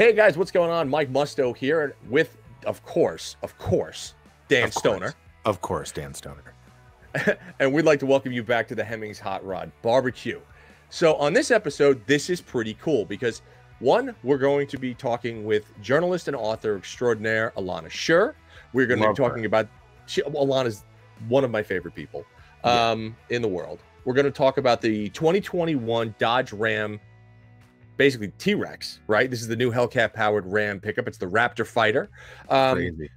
Hey guys, what's going on? Mike Musto here with, of course, Dan Stoner. Of course, Dan Stoner. And we'd like to welcome you back to the Hemmings Hot Rod BBQ. So on this episode, this is pretty cool because one, we're going to be talking with journalist and author extraordinaire Elana Scherr. We're going to be talking about, Elana's one of my favorite people in the world. We're going to talk about the 2021 Dodge Ram, basically TRX, right? This is the new Hellcat-powered Ram pickup. It's the Raptor fighter. We're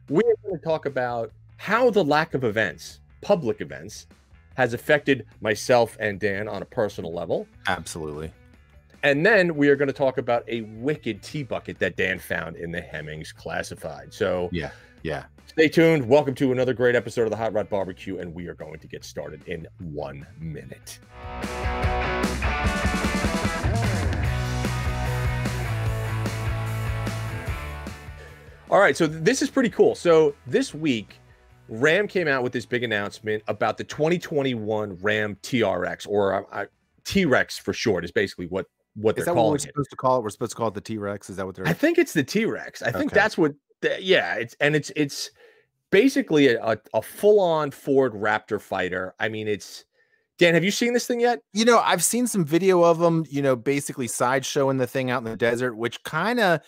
going to talk about how the lack of events, public events, has affected myself and Dan on a personal level. Absolutely. And then we are going to talk about a wicked tea bucket that Dan found in the Hemmings Classified. So yeah. Stay tuned. Welcome to another great episode of the Hot Rod BBQ, and we are going to get started in 1 minute. All right, so this is pretty cool. So this week, Ram came out with this big announcement about the 2021 Ram TRX, or TRX for short, is basically what they're calling it. Is that what we're supposed to call it? We're supposed to call it the TRX? Is that what they're? I think it's the TRX. I think that's what. Yeah, it's basically a full-on Ford Raptor fighter. I mean, it's, Dan, have you seen this thing yet? You know, I've seen some video of them, you know, basically sideshowing the thing out in the desert, which kind of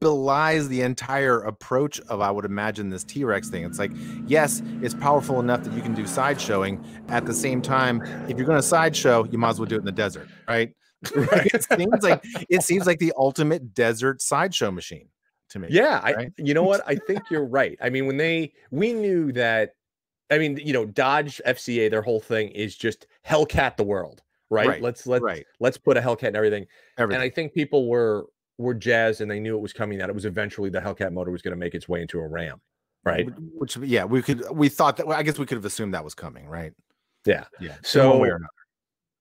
belies the entire approach of, I would imagine, this TRX thing. It's like, yes, it's powerful enough that you can do sideshowing. At the same time, if you're going to sideshow, you might as well do it in the desert, right? Right. it seems like the ultimate desert sideshow machine. To me. Yeah, right? You know what? I think you're right. I mean, we knew that, I mean, you know, Dodge FCA, their whole thing is just Hellcat the world, right? Let's put a Hellcat in everything. And I think people were jazzed, and they knew it was coming, that it was eventually the Hellcat motor was going to make its way into a Ram, right? Which yeah, we thought that. Well, I guess we could have assumed that was coming, right? Yeah. So one way or another.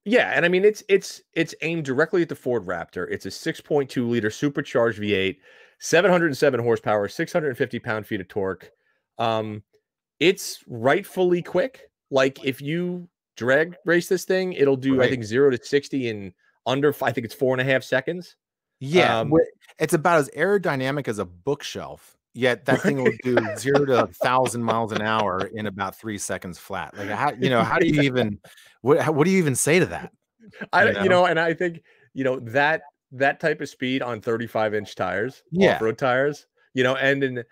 Yeah, and I mean, it's aimed directly at the Ford Raptor. It's a 6.2 liter supercharged V8. 707 horsepower, 650 pound-feet of torque. It's rightfully quick. Like, if you drag race this thing, it'll do, I think, 0 to 60 in under, I think it's 4.5 seconds. Yeah, it's about as aerodynamic as a bookshelf. Yet that thing will do 0 to 1,000 miles an hour in about 3 seconds flat. Like, how do you even? What do you even say to that? I think that type of speed on 35-inch tires, off-road tires, you know, and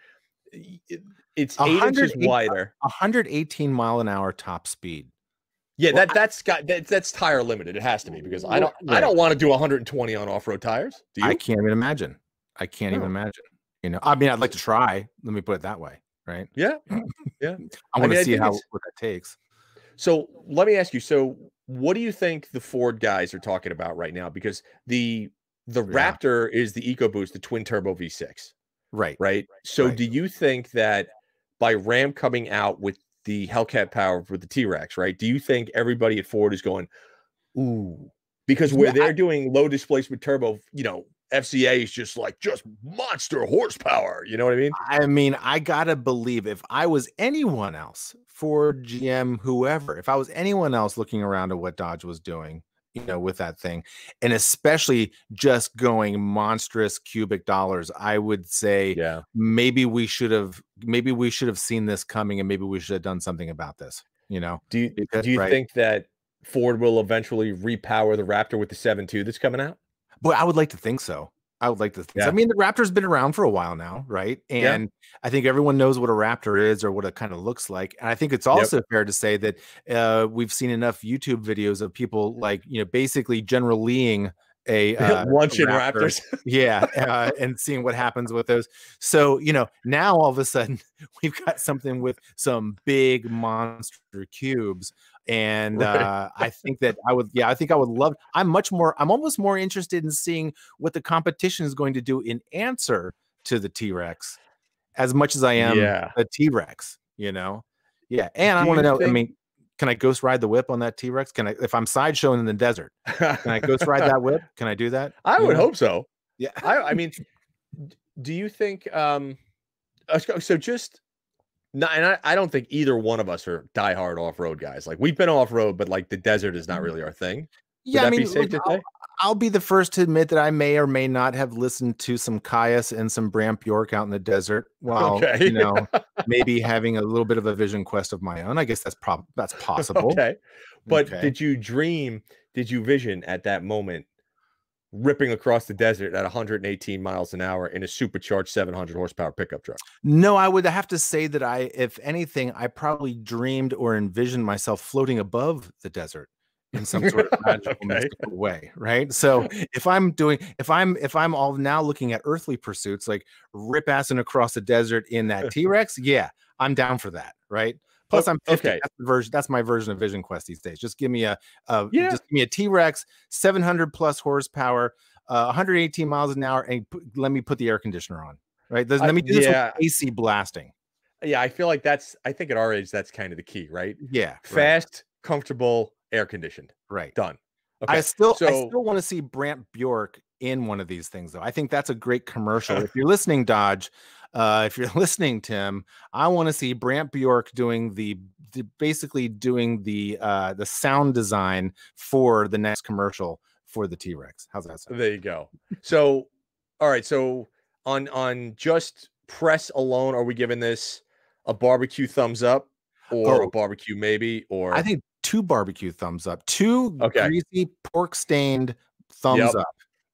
it's 8 inches wider. 118 mile an hour top speed. Yeah, well, that's tire limited. It has to be, because I don't want to do 120 on off-road tires. Do you? I can't even imagine. I can't even imagine. You know, I mean, I'd like to try. Let me put it that way, right? Yeah, yeah. I want to see what that takes. So let me ask you. So what do you think the Ford guys are talking about right now? Because the Raptor is the EcoBoost, the twin turbo V6. Right. So do you think that by Ram coming out with the Hellcat power with the TRX, right? Do you think everybody at Ford is going, ooh, because where they're doing low displacement turbo, you know, FCA is just monster horsepower. You know what I mean? I mean, I gotta believe, if I was anyone else, Ford, GM, whoever, if I was anyone else looking around at what Dodge was doing, you know, with that thing, and especially just going monstrous cubic dollars, I would say, yeah, maybe we should have seen this coming, and maybe we should have done something about this. You know, do you think that Ford will eventually repower the Raptor with the 7.2 that's coming out? Boy, I would like to think so. I mean, the Raptor's been around for a while now, right? And I think everyone knows what a Raptor is, or what it kind of looks like. And I think it's also fair to say that we've seen enough YouTube videos of people, like, you know, basically General Leong lunch in Raptors. And seeing what happens with those. So, you know, now all of a sudden we've got something with some big monster cubes. And I think that I'm almost more interested in seeing what the competition is going to do in answer to the TRX, as much as I am the TRX, you know? Yeah. And I want to know, I mean, can I ghost ride the whip on that TRX? Can I, if I'm sideshowing in the desert, can I ghost ride that whip? Can I do that? I would hope so. Yeah. I mean, do you think, so just, no, and I don't think either one of us are diehard off-road guys. Like, we've been off-road, but like the desert is not really our thing. Yeah, I mean, I'll be the first to admit that I may or may not have listened to some Caius and some Bram Bjork out in the desert while, you know, maybe having a little bit of a vision quest of my own. I guess that's possible. Okay. But did you dream, did you vision at that moment ripping across the desert at 118 miles an hour in a supercharged 700 horsepower pickup truck? No, I would have to say that I, if anything, I probably dreamed or envisioned myself floating above the desert in some sort of magical mystical way, right? So if I'm doing, if I'm all now looking at earthly pursuits, like rip-assing across the desert in that T-Rex, yeah, I'm down for that, right? Plus I'm 50. That's the version, that's my version of Vision Quest these days. Just give me a T-Rex, 700 plus horsepower, 118 miles an hour, and let me put the air conditioner on, right? Let me do this with AC blasting. Yeah, I feel like that's, I think at our age that's kind of the key, right? Yeah, fast, comfortable, air conditioned, right? Done. Okay. I still want to see Brant Bjork in one of these things, though. I think that's a great commercial. If you're listening, Dodge, if you're listening, Tim, I want to see Brant Bjork doing the sound design for the next commercial for the T-Rex. How's that sound? There you go. So, all right. So on just press alone, are we giving this a barbecue thumbs up or a barbecue maybe? Or I think 2 barbecue thumbs up, 2 greasy pork stained thumbs up,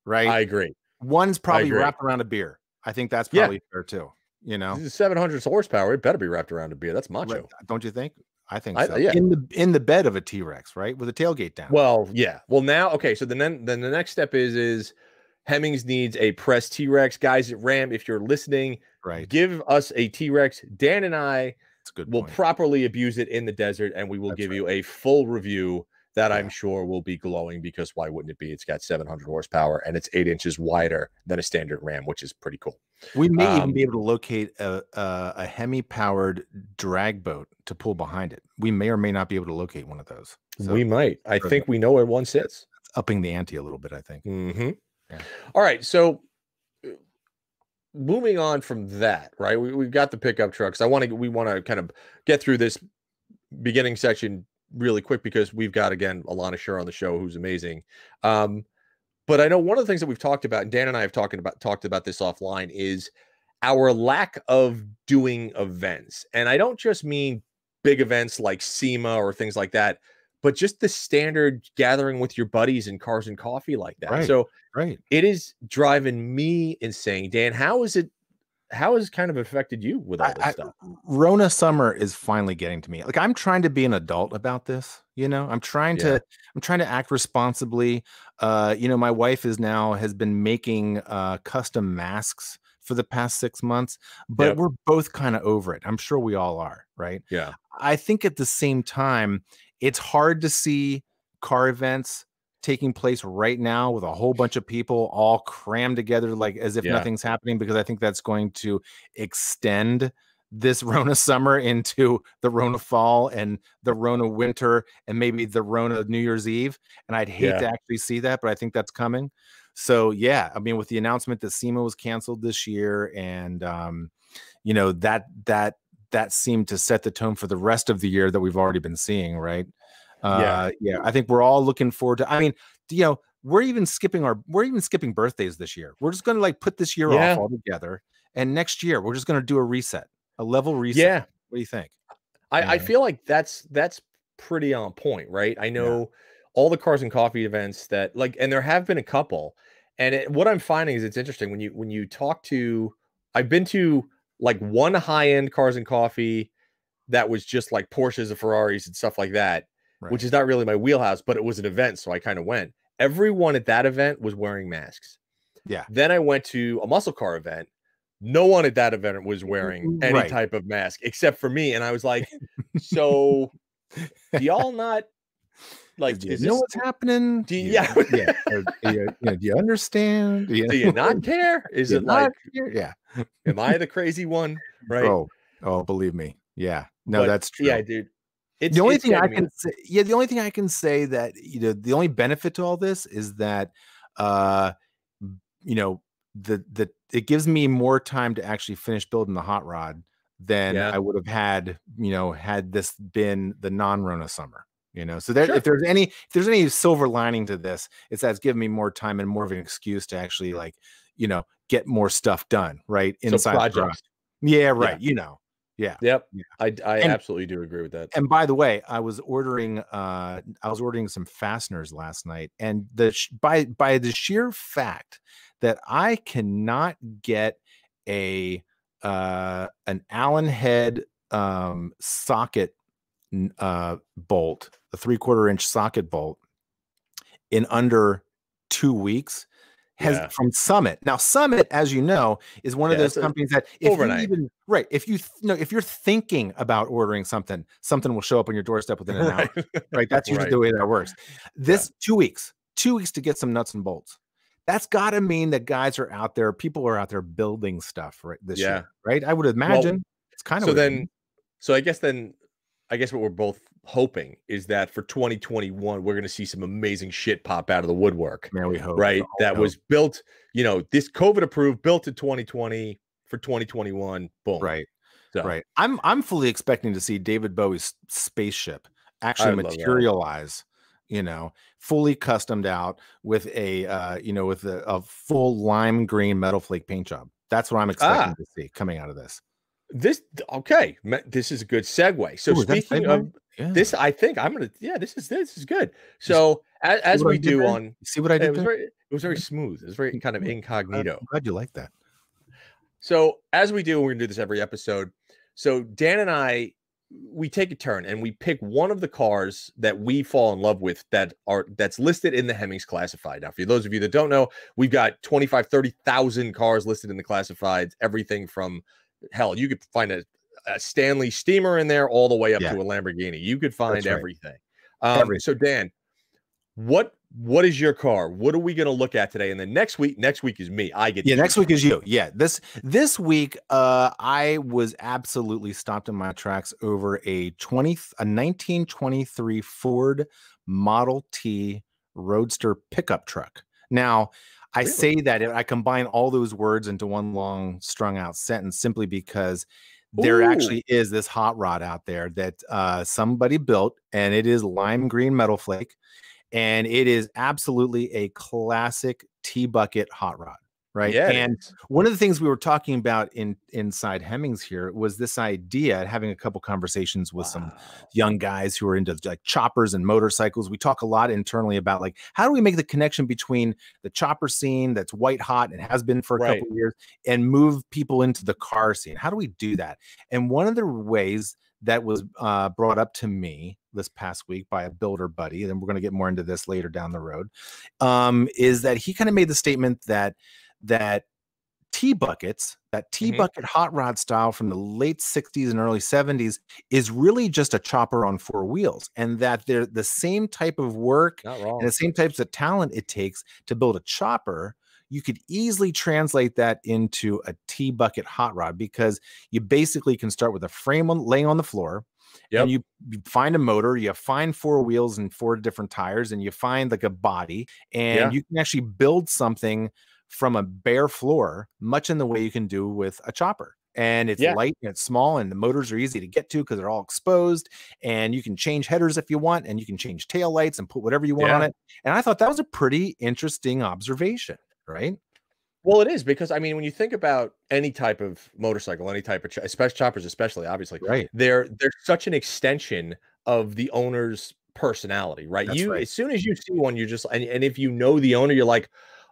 right? I agree. One's probably wrapped around a beer. I think that's probably fair too. You know, 700 horsepower, it better be wrapped around a beer. That's macho, right? Don't you think? I think so. Yeah. In the bed of a T-Rex, right, with a tailgate down. Well, yeah. Well, now, okay. So then the next step is Hemmings needs a press T-Rex. Guys at Ram, if you're listening, right, give us a T-Rex. Dan and I will properly abuse it in the desert, and we will give you a full review that I'm sure will be glowing, because why wouldn't it be? It's got 700 horsepower and it's 8 inches wider than a standard Ram, which is pretty cool. We may even be able to locate a Hemi-powered drag boat to pull behind it. We may or may not be able to locate one of those. So we might. I think we know where one sits. Upping the ante a little bit, I think. Mm-hmm. Yeah. All right. So moving on from that, right? We've got the pickup trucks. We want to kind of get through this beginning section really quick, because we've got, again, Elana Scherr on the show, who's amazing. But I know one of the things that we've talked about, and Dan and I have talked about this offline, is our lack of doing events. And I don't just mean big events like SEMA or things like that, but just the standard gathering with your buddies and cars and coffee like that. Right, so it is driving me insane. Dan, how has it kind of affected you with all this stuff? Rona summer is finally getting to me. Like, I'm trying to be an adult about this, you know, I'm trying to act responsibly. You know, my wife has been making custom masks for the past 6 months, but we're both kind of over it. I'm sure we all are. Right. Yeah. I think at the same time, it's hard to see car events taking place right now with a whole bunch of people all crammed together, like as if nothing's happening, because I think that's going to extend this Rona summer into the Rona fall and the Rona winter and maybe the Rona New Year's Eve. And I'd hate to actually see that, but I think that's coming. So yeah, I mean, with the announcement that SEMA was canceled this year, and you know, that seemed to set the tone for the rest of the year that we've already been seeing, right? I think we're all looking forward to, I mean, you know, we're even skipping birthdays this year. We're just going to like put this year off altogether. And next year we're just going to do a reset, a level reset. Yeah. What do you think? I feel like that's pretty on point, right? I know all the cars and coffee events that, like, and there have been a couple, and what I'm finding is it's interesting when you talk to, I've been to like one high-end cars and coffee that was just like Porsches and Ferraris and stuff like that. Right. Which is not really my wheelhouse, but it was an event, so I kind of went. Everyone at that event was wearing masks. Yeah. Then I went to a muscle car event. No one at that event was wearing any type of mask except for me, and I was like, "So, do y'all not like? Do you know what's happening? Do you? Do you understand? Do you not care? Is it like? Am I the crazy one? Right? Oh, believe me. Yeah. No, but that's true. Yeah, dude. It's, the only thing I can say that, you know, the only benefit to all this is that, you know, it gives me more time to actually finish building the hot rod than I would have had, you know, had this been the non-Rona summer. you know. So there, sure. if there's any silver lining to this, it's that's given me more time and more of an excuse to actually, like, you know, get more stuff done, right? Inside so projects. Yeah, right. Yeah. You know. Yeah. Yep. Yeah. I absolutely do agree with that. And by the way, I was ordering some fasteners last night, and by the sheer fact that I cannot get an Allen head socket bolt, a 3/4 inch socket bolt, in under 2 weeks. Has yeah. From Summit. Now, Summit, as you know, is one of those companies that if you're thinking about ordering something will show up on your doorstep within an hour. Right. That's usually the way that works. This 2 weeks to get some nuts and bolts. That's got to mean that guys are out there. People are out there building stuff right this year. Right. I would imagine it's kind of so weird. I guess what we're both hoping is that for 2021, we're going to see some amazing shit pop out of the woodwork. Man, we hope. Right. That was built, you know, this COVID approved, built in 2020 for 2021. Boom. Right. So. Right. I'm fully expecting to see David Bowie's spaceship actually materialize, you know, fully customed out with a full lime green metal flake paint job. That's what I'm expecting to see coming out of this. This is a good segue. So speaking of this, I think I'm gonna. Yeah, this is good. So as we do on, see what I did. It was very smooth. It was very kind of incognito. I'm glad you like that. So as we do, we're gonna do this every episode. So Dan and I, we take a turn and we pick one of the cars that we fall in love with that's listed in the Hemmings Classified. Now, for those of you that don't know, we've got 25, 30,000 cars listed in the classifieds. Everything from hell, you could find a Stanley steamer in there all the way up to a Lamborghini. You could find everything. Everything. So Dan, what is your car? What are we going to look at today? And then next week is me. I get next week is you. Yeah. This week, I was absolutely stopped in my tracks over a 1923 Ford Model T Roadster pickup truck. Now, I say that I combine all those words into one long strung out sentence simply because there actually is this hot rod out there that somebody built, and it is lime green metal flake, and it is absolutely a classic T-bucket hot rod, right? Yeah. And one of the things we were talking about inside Hemmings here was this idea, having a couple conversations with some young guys who are into like choppers and motorcycles. We talk a lot internally about like, how do we make the connection between the chopper scene that's white hot and has been for a couple of years and move people into the car scene? How do we do that? And one of the ways that was brought up to me this past week by a builder buddy, and we're going to get more into this later down the road, is that he kind of made the statement that T-buckets, that T-bucket hot rod style from the late 60s and early 70s is really just a chopper on four wheels, and that they're the same type of work and the same types of talent it takes to build a chopper. You could easily translate that into a T-bucket hot rod, because you basically can start with a frame laying on the floor. Yep. And you find a motor, you find four wheels and four different tires, and you find like a body, and you can actually build something from a bare floor, much in the way you can do with a chopper. And it's light and it's small, and the motors are easy to get to because they're all exposed, and you can change headers if you want, and you can change tail lights and put whatever you want on it. And I thought that was a pretty interesting observation, right? Well, it is, because I mean, when you think about any type of motorcycle, any type of especially choppers, especially obviously, they're such an extension of the owner's personality, right? As soon as you see one, you're just and if you know the owner, you're like,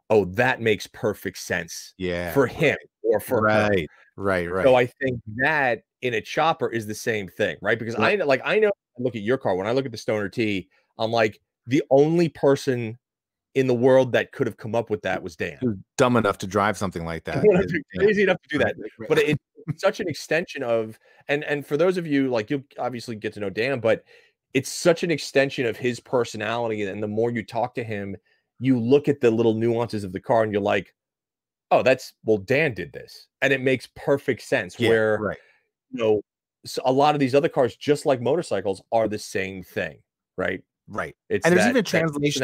oh, that makes perfect sense, for him or for her. Right. So I think that in a chopper is the same thing, right? Because I know. Look at your car. When I look at the Stoner T, I'm like, the only person in the world that could have come up with that was Dan. He was dumb enough to drive something like that. Crazy enough to do that. But it's such an extension of, and for those of you, like, you'll obviously get to know Dan, but it's such an extension of his personality. And the more you talk to him, you look at the little nuances of the car and you're like, oh, Dan did this. And it makes perfect sense you know, so a lot of these other cars, just like motorcycles, are the same thing. Right. It's and there's even a translation.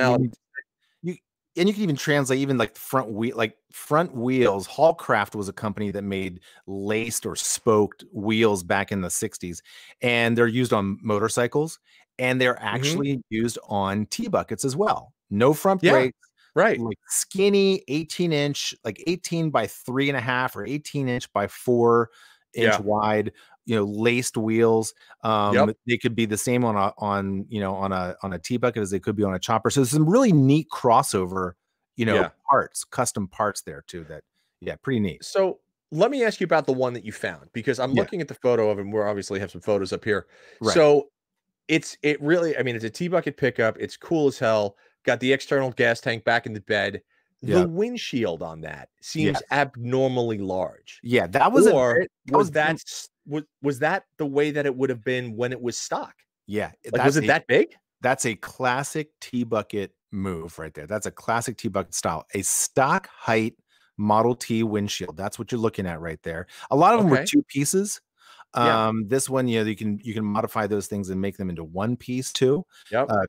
And you can even translate even like front wheels. Hallcraft was a company that made laced or spoked wheels back in the 60s, and they're used on motorcycles. and they're actually used on T-buckets as well. No front brakes, right? Like skinny 18-inch, like 18 by 3.5 or 18-inch by 4-inch wide, you know, laced wheels. They could be the same on a, on a T-bucket as they could be on a chopper. So there's some really neat crossover, you know, parts, custom parts there too. That, pretty neat. So let me ask you about the one that you found, because I'm looking at the photo of him. We're obviously have some photos up here. Right. So it really, I mean, it's a T-bucket pickup. It's cool as hell. Got the external gas tank back in the bed. The windshield on that seems abnormally large. Yeah, that was, was that the way that it would have been when it was stock? Yeah. Like, was it that big? That's a classic T-bucket move right there. That's a classic T-bucket style. A stock height Model T windshield. That's what you're looking at right there. A lot of them were two pieces. This one, you know, you can modify those things and make them into one piece too.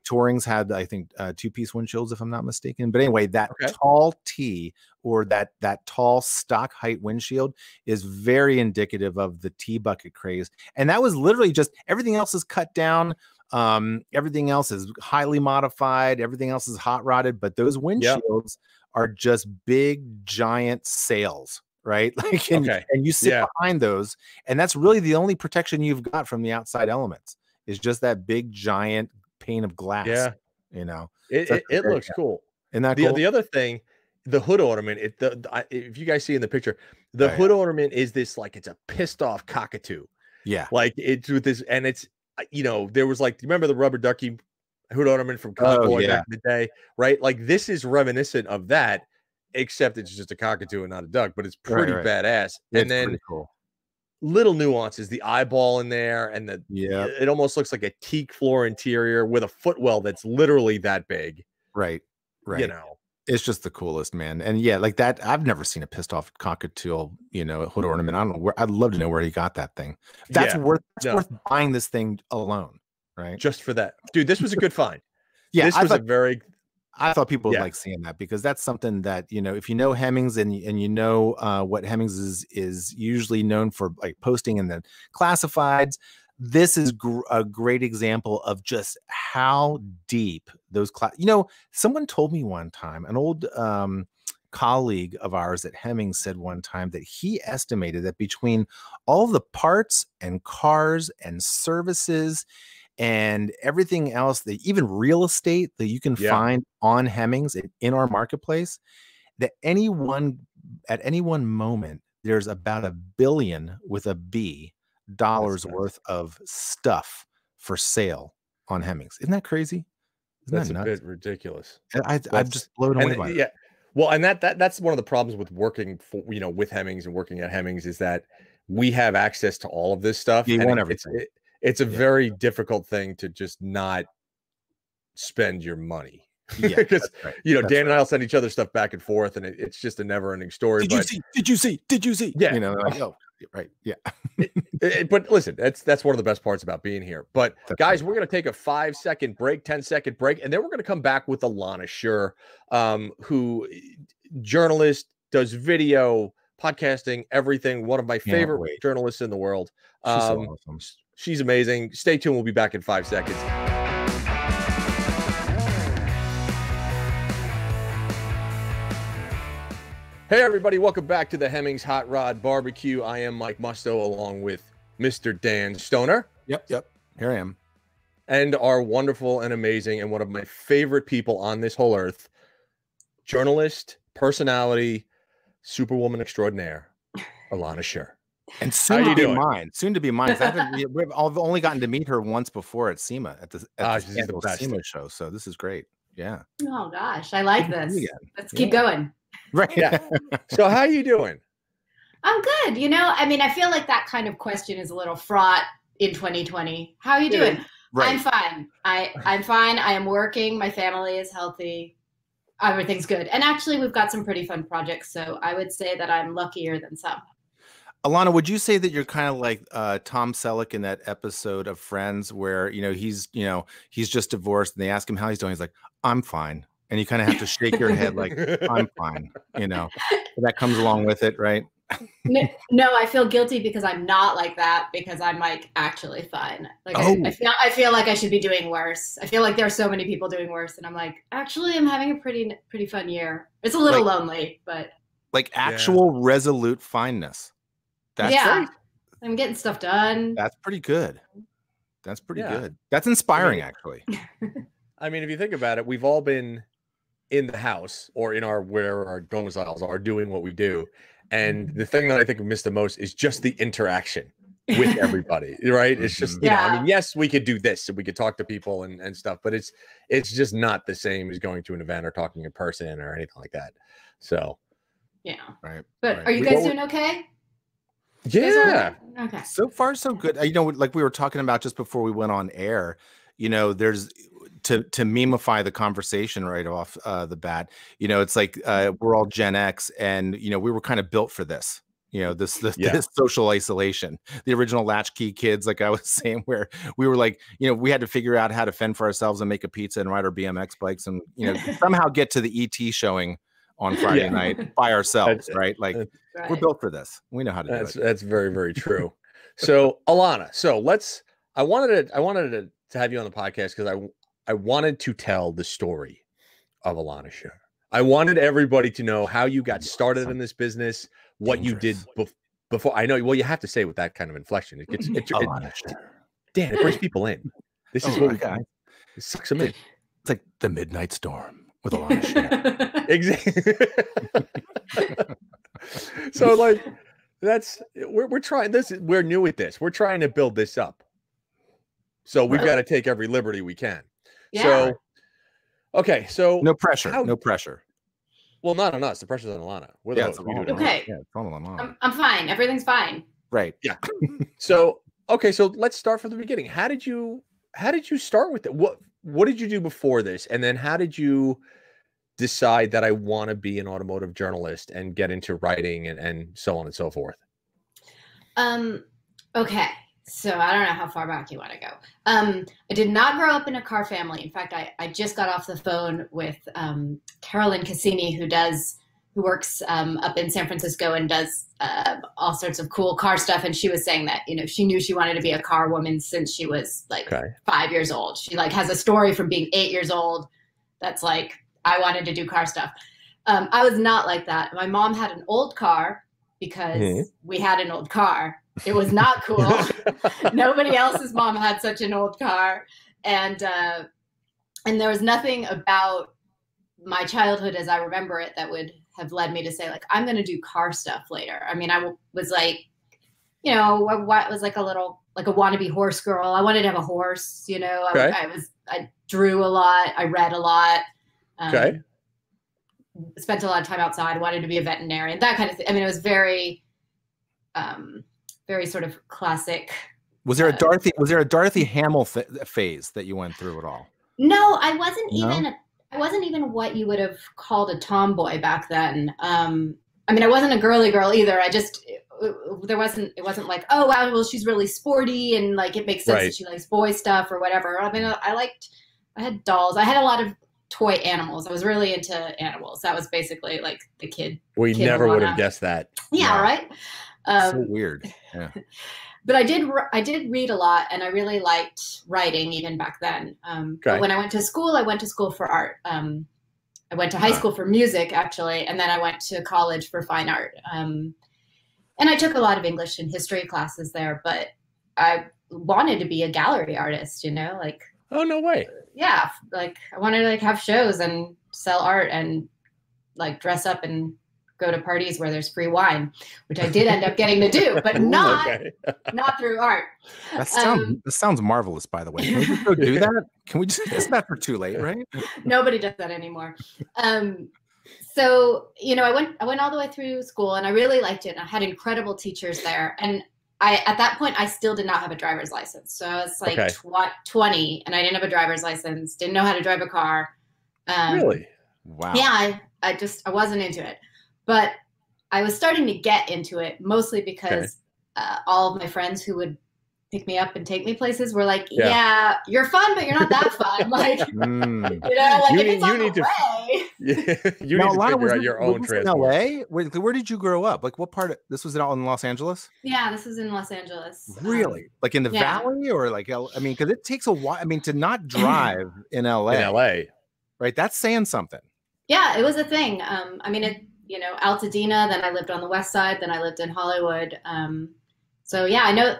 Touring's had, I think, two-piece windshields, if I'm not mistaken. But anyway, that tall T, or that tall stock height windshield, is very indicative of the T-bucket craze. And that was literally just, everything else is cut down. Everything else is highly modified. Everything else is hot rodded. But those windshields are just big, giant sails. Right. Like, and you sit behind those, and that's really the only protection you've got from the outside elements, is just that big, giant pane of glass. Yeah. You know, it looks cool. And that the other thing, the hood ornament, if you guys see in the picture, the hood ornament is this, like, it's a pissed off cockatoo. Yeah. Like, it's with this, and it's, you know, there was, like, remember the rubber ducky hood ornament from Cowboy back in the day, right? Like, this is reminiscent of that, except it's just a cockatoo and not a duck, but it's pretty badass. It's, and then cool little nuances, the eyeball in there, and the it almost looks like a teak floor interior with a footwell that's literally that big. Right. You know, it's just the coolest, man. And yeah, like that, I've never seen a pissed off cockatoo, you know, hood ornament. I don't know where, I'd love to know where he got that thing. That's worth buying this thing alone, right? Just for that. Dude, this was a good find. This was a very, I thought people would like seeing that, because that's something that, you know, if you know Hemmings, and you know what Hemmings is usually known for, like posting in the classifieds, this is a great example of just how deep those, you know, someone told me one time, an old colleague of ours at Hemmings said one time that he estimated that between all the parts and cars and services and everything else, that even real estate that you can find on Hemmings in our marketplace, that at any one moment, there's about $1 billion with a B dollars worth of stuff for sale on Hemmings. Isn't that crazy? Isn't that nuts? A bit ridiculous. I'm just blown away by it. Yeah. Well, and that's one of the problems with working for, you know, with Hemmings and working at Hemmings, is that we have access to all of this stuff. You want everything. It's a very difficult thing to just not spend your money. Yeah, because you know, Dan and I'll send each other stuff back and forth, and it's just a never-ending story. Did you see? Yeah, you know, like, oh, right, yeah. But listen, that's one of the best parts about being here. But guys, we're gonna take a 5-second break, 10-second break, and then we're gonna come back with Elana Scherr, who journalist, does video, podcasting, everything. One of my favorite journalists in the world. She's so awesome. She's amazing. Stay tuned. We'll be back in 5 seconds. Hey, everybody. Welcome back to the Hemmings Hot Rod BBQ. I am Mike Musto, along with Mr. Dan Stoner. Yep. Here I am. And our wonderful and amazing, and one of my favorite people on this whole earth, journalist, personality, superwoman extraordinaire, Elana Scherr. And soon to be mine. I've only gotten to meet her once before at SEMA, at the SEMA show. So this is great. Yeah. Oh gosh, I like this. Let's keep going. Right. Yeah. So how are you doing? I'm good. You know, I mean, I feel like that kind of question is a little fraught in 2020. How are you doing? Right. I'm fine. I'm fine. I am working. My family is healthy. Everything's good. And actually, we've got some pretty fun projects. So I would say that I'm luckier than some. Elana, would you say that you're kind of like Tom Selleck in that episode of Friends where, you know, he's just divorced and they ask him how he's doing. He's like, I'm fine. And you kind of have to shake your head like, I'm fine. You know, that comes along with it, right? No, I feel guilty because I'm not like that, because I'm like actually fun. Like I feel like I should be doing worse. I feel like there are so many people doing worse, and I'm like, actually, I'm having a pretty fun year. It's a little like, lonely, but like actual resolute fineness. That's right. I'm getting stuff done. That's pretty good. That's pretty good. That's inspiring, actually. I mean, if you think about it, we've all been in the house or in our where our domiciles are doing what we do. And the thing that I think we miss the most is just the interaction with everybody, right? It's just, you know, I mean, yes, we could do this and we could talk to people and stuff, but it's just not the same as going to an event or talking in person or anything like that. So, yeah. Right. But are you guys doing okay? Yeah. Okay. So far, so good. You know, like we were talking about just before we went on air, you know, there's, to memeify the conversation right off the bat, you know, it's like we're all Gen X, and you know we were kind of built for this, you know, this social isolation, the original latchkey kids, like I was saying, where we were like, you know, we had to figure out how to fend for ourselves and make a pizza and ride our BMX bikes and, you know, somehow get to the ET showing on Friday night by ourselves, right? Like we're built for this. We know how to do it. That's very, very true. So Elana, so let's, I wanted to have you on the podcast because I wanted to tell the story of Elana Scherr. I wanted everybody to know how you got started in this business, what you did before. I know, well, you have to say with that kind of inflection. It gets, Dan, it brings people in. This is what we got. It sucks them in. It's like the midnight storm with Elana Scherr. Exactly. So, like, that's we're trying this. We're new at this. We're trying to build this up. So we've got to take every liberty we can. Yeah. So, okay. So no pressure, no pressure. Well, not on us. The pressure's on Elana. We're okay. Yeah, it's on Elana. I'm fine. Everything's fine. Right. Yeah. So, okay. So let's start from the beginning. How did you start with it? What did you do before this? And then how did you decide that I want to be an automotive journalist and get into writing and so on and so forth? Okay. So I don't know how far back you want to go. I did not grow up in a car family. In fact, I just got off the phone with Carolyn Cassini, who works up in San Francisco and does all sorts of cool car stuff. And she was saying that, you know, she knew she wanted to be a car woman since she was like 5 years old. She like has a story from being 8 years old that's like, I wanted to do car stuff. I was not like that. My mom had an old car because we had an old car. It was not cool. Nobody else's mom had such an old car. And there was nothing about my childhood as I remember it that would have led me to say, like, I'm going to do car stuff later. I mean, I was like, you know, I was like a wannabe horse girl. I wanted to have a horse, you know. I drew a lot. I read a lot. Spent a lot of time outside. Wanted to be a veterinarian, that kind of thing. I mean, it was very... very sort of classic. Was there a Dorothy? Was there a Dorothy Hamill phase that you went through at all? No, I wasn't I wasn't even what you would have called a tomboy back then. I mean, I wasn't a girly girl either. I just it wasn't like, oh wow, well she's really sporty and like it makes sense that she likes boy stuff or whatever. I mean, I had dolls. I had a lot of toy animals. I was really into animals. That was basically like the kid. We never would have guessed that. Yeah, yeah. Right. So weird. Yeah. But I did read a lot, and I really liked writing even back then. But when I went to school for art. I went to high school for music, actually, and then I went to college for fine art. And I took a lot of English and history classes there, but I wanted to be a gallery artist, you know, like. Oh, no way. Yeah. Like I wanted to like have shows and sell art and like dress up and go to parties where there's free wine, which I did end up getting to do, but not not through art. That sounds marvelous, by the way. Can we just go do that? Can we just, it's not for too late, right? Nobody does that anymore. So, you know, I went all the way through school and I really liked it. And I had incredible teachers there. And at that point, I still did not have a driver's license. So I was like 20 and I didn't have a driver's license, didn't know how to drive a car. Really? Wow. Yeah, I wasn't into it. But I was starting to get into it mostly because all of my friends who would pick me up and take me places were like, yeah, you're fun, but you're not that fun. Like, you know, like you if need, it's on you the need way. Yeah, you now, need to figure out your own transport. LA? Where did you grow up? Like, what part of this was it all in Los Angeles? Yeah, this was in Los Angeles. Really? Like in the valley, or like, I mean, because it takes a while. I mean, to not drive in LA. In LA, right? That's saying something. Yeah, it was a thing. I mean, you know, Altadena. Then I lived on the West Side. Then I lived in Hollywood. So yeah, I know.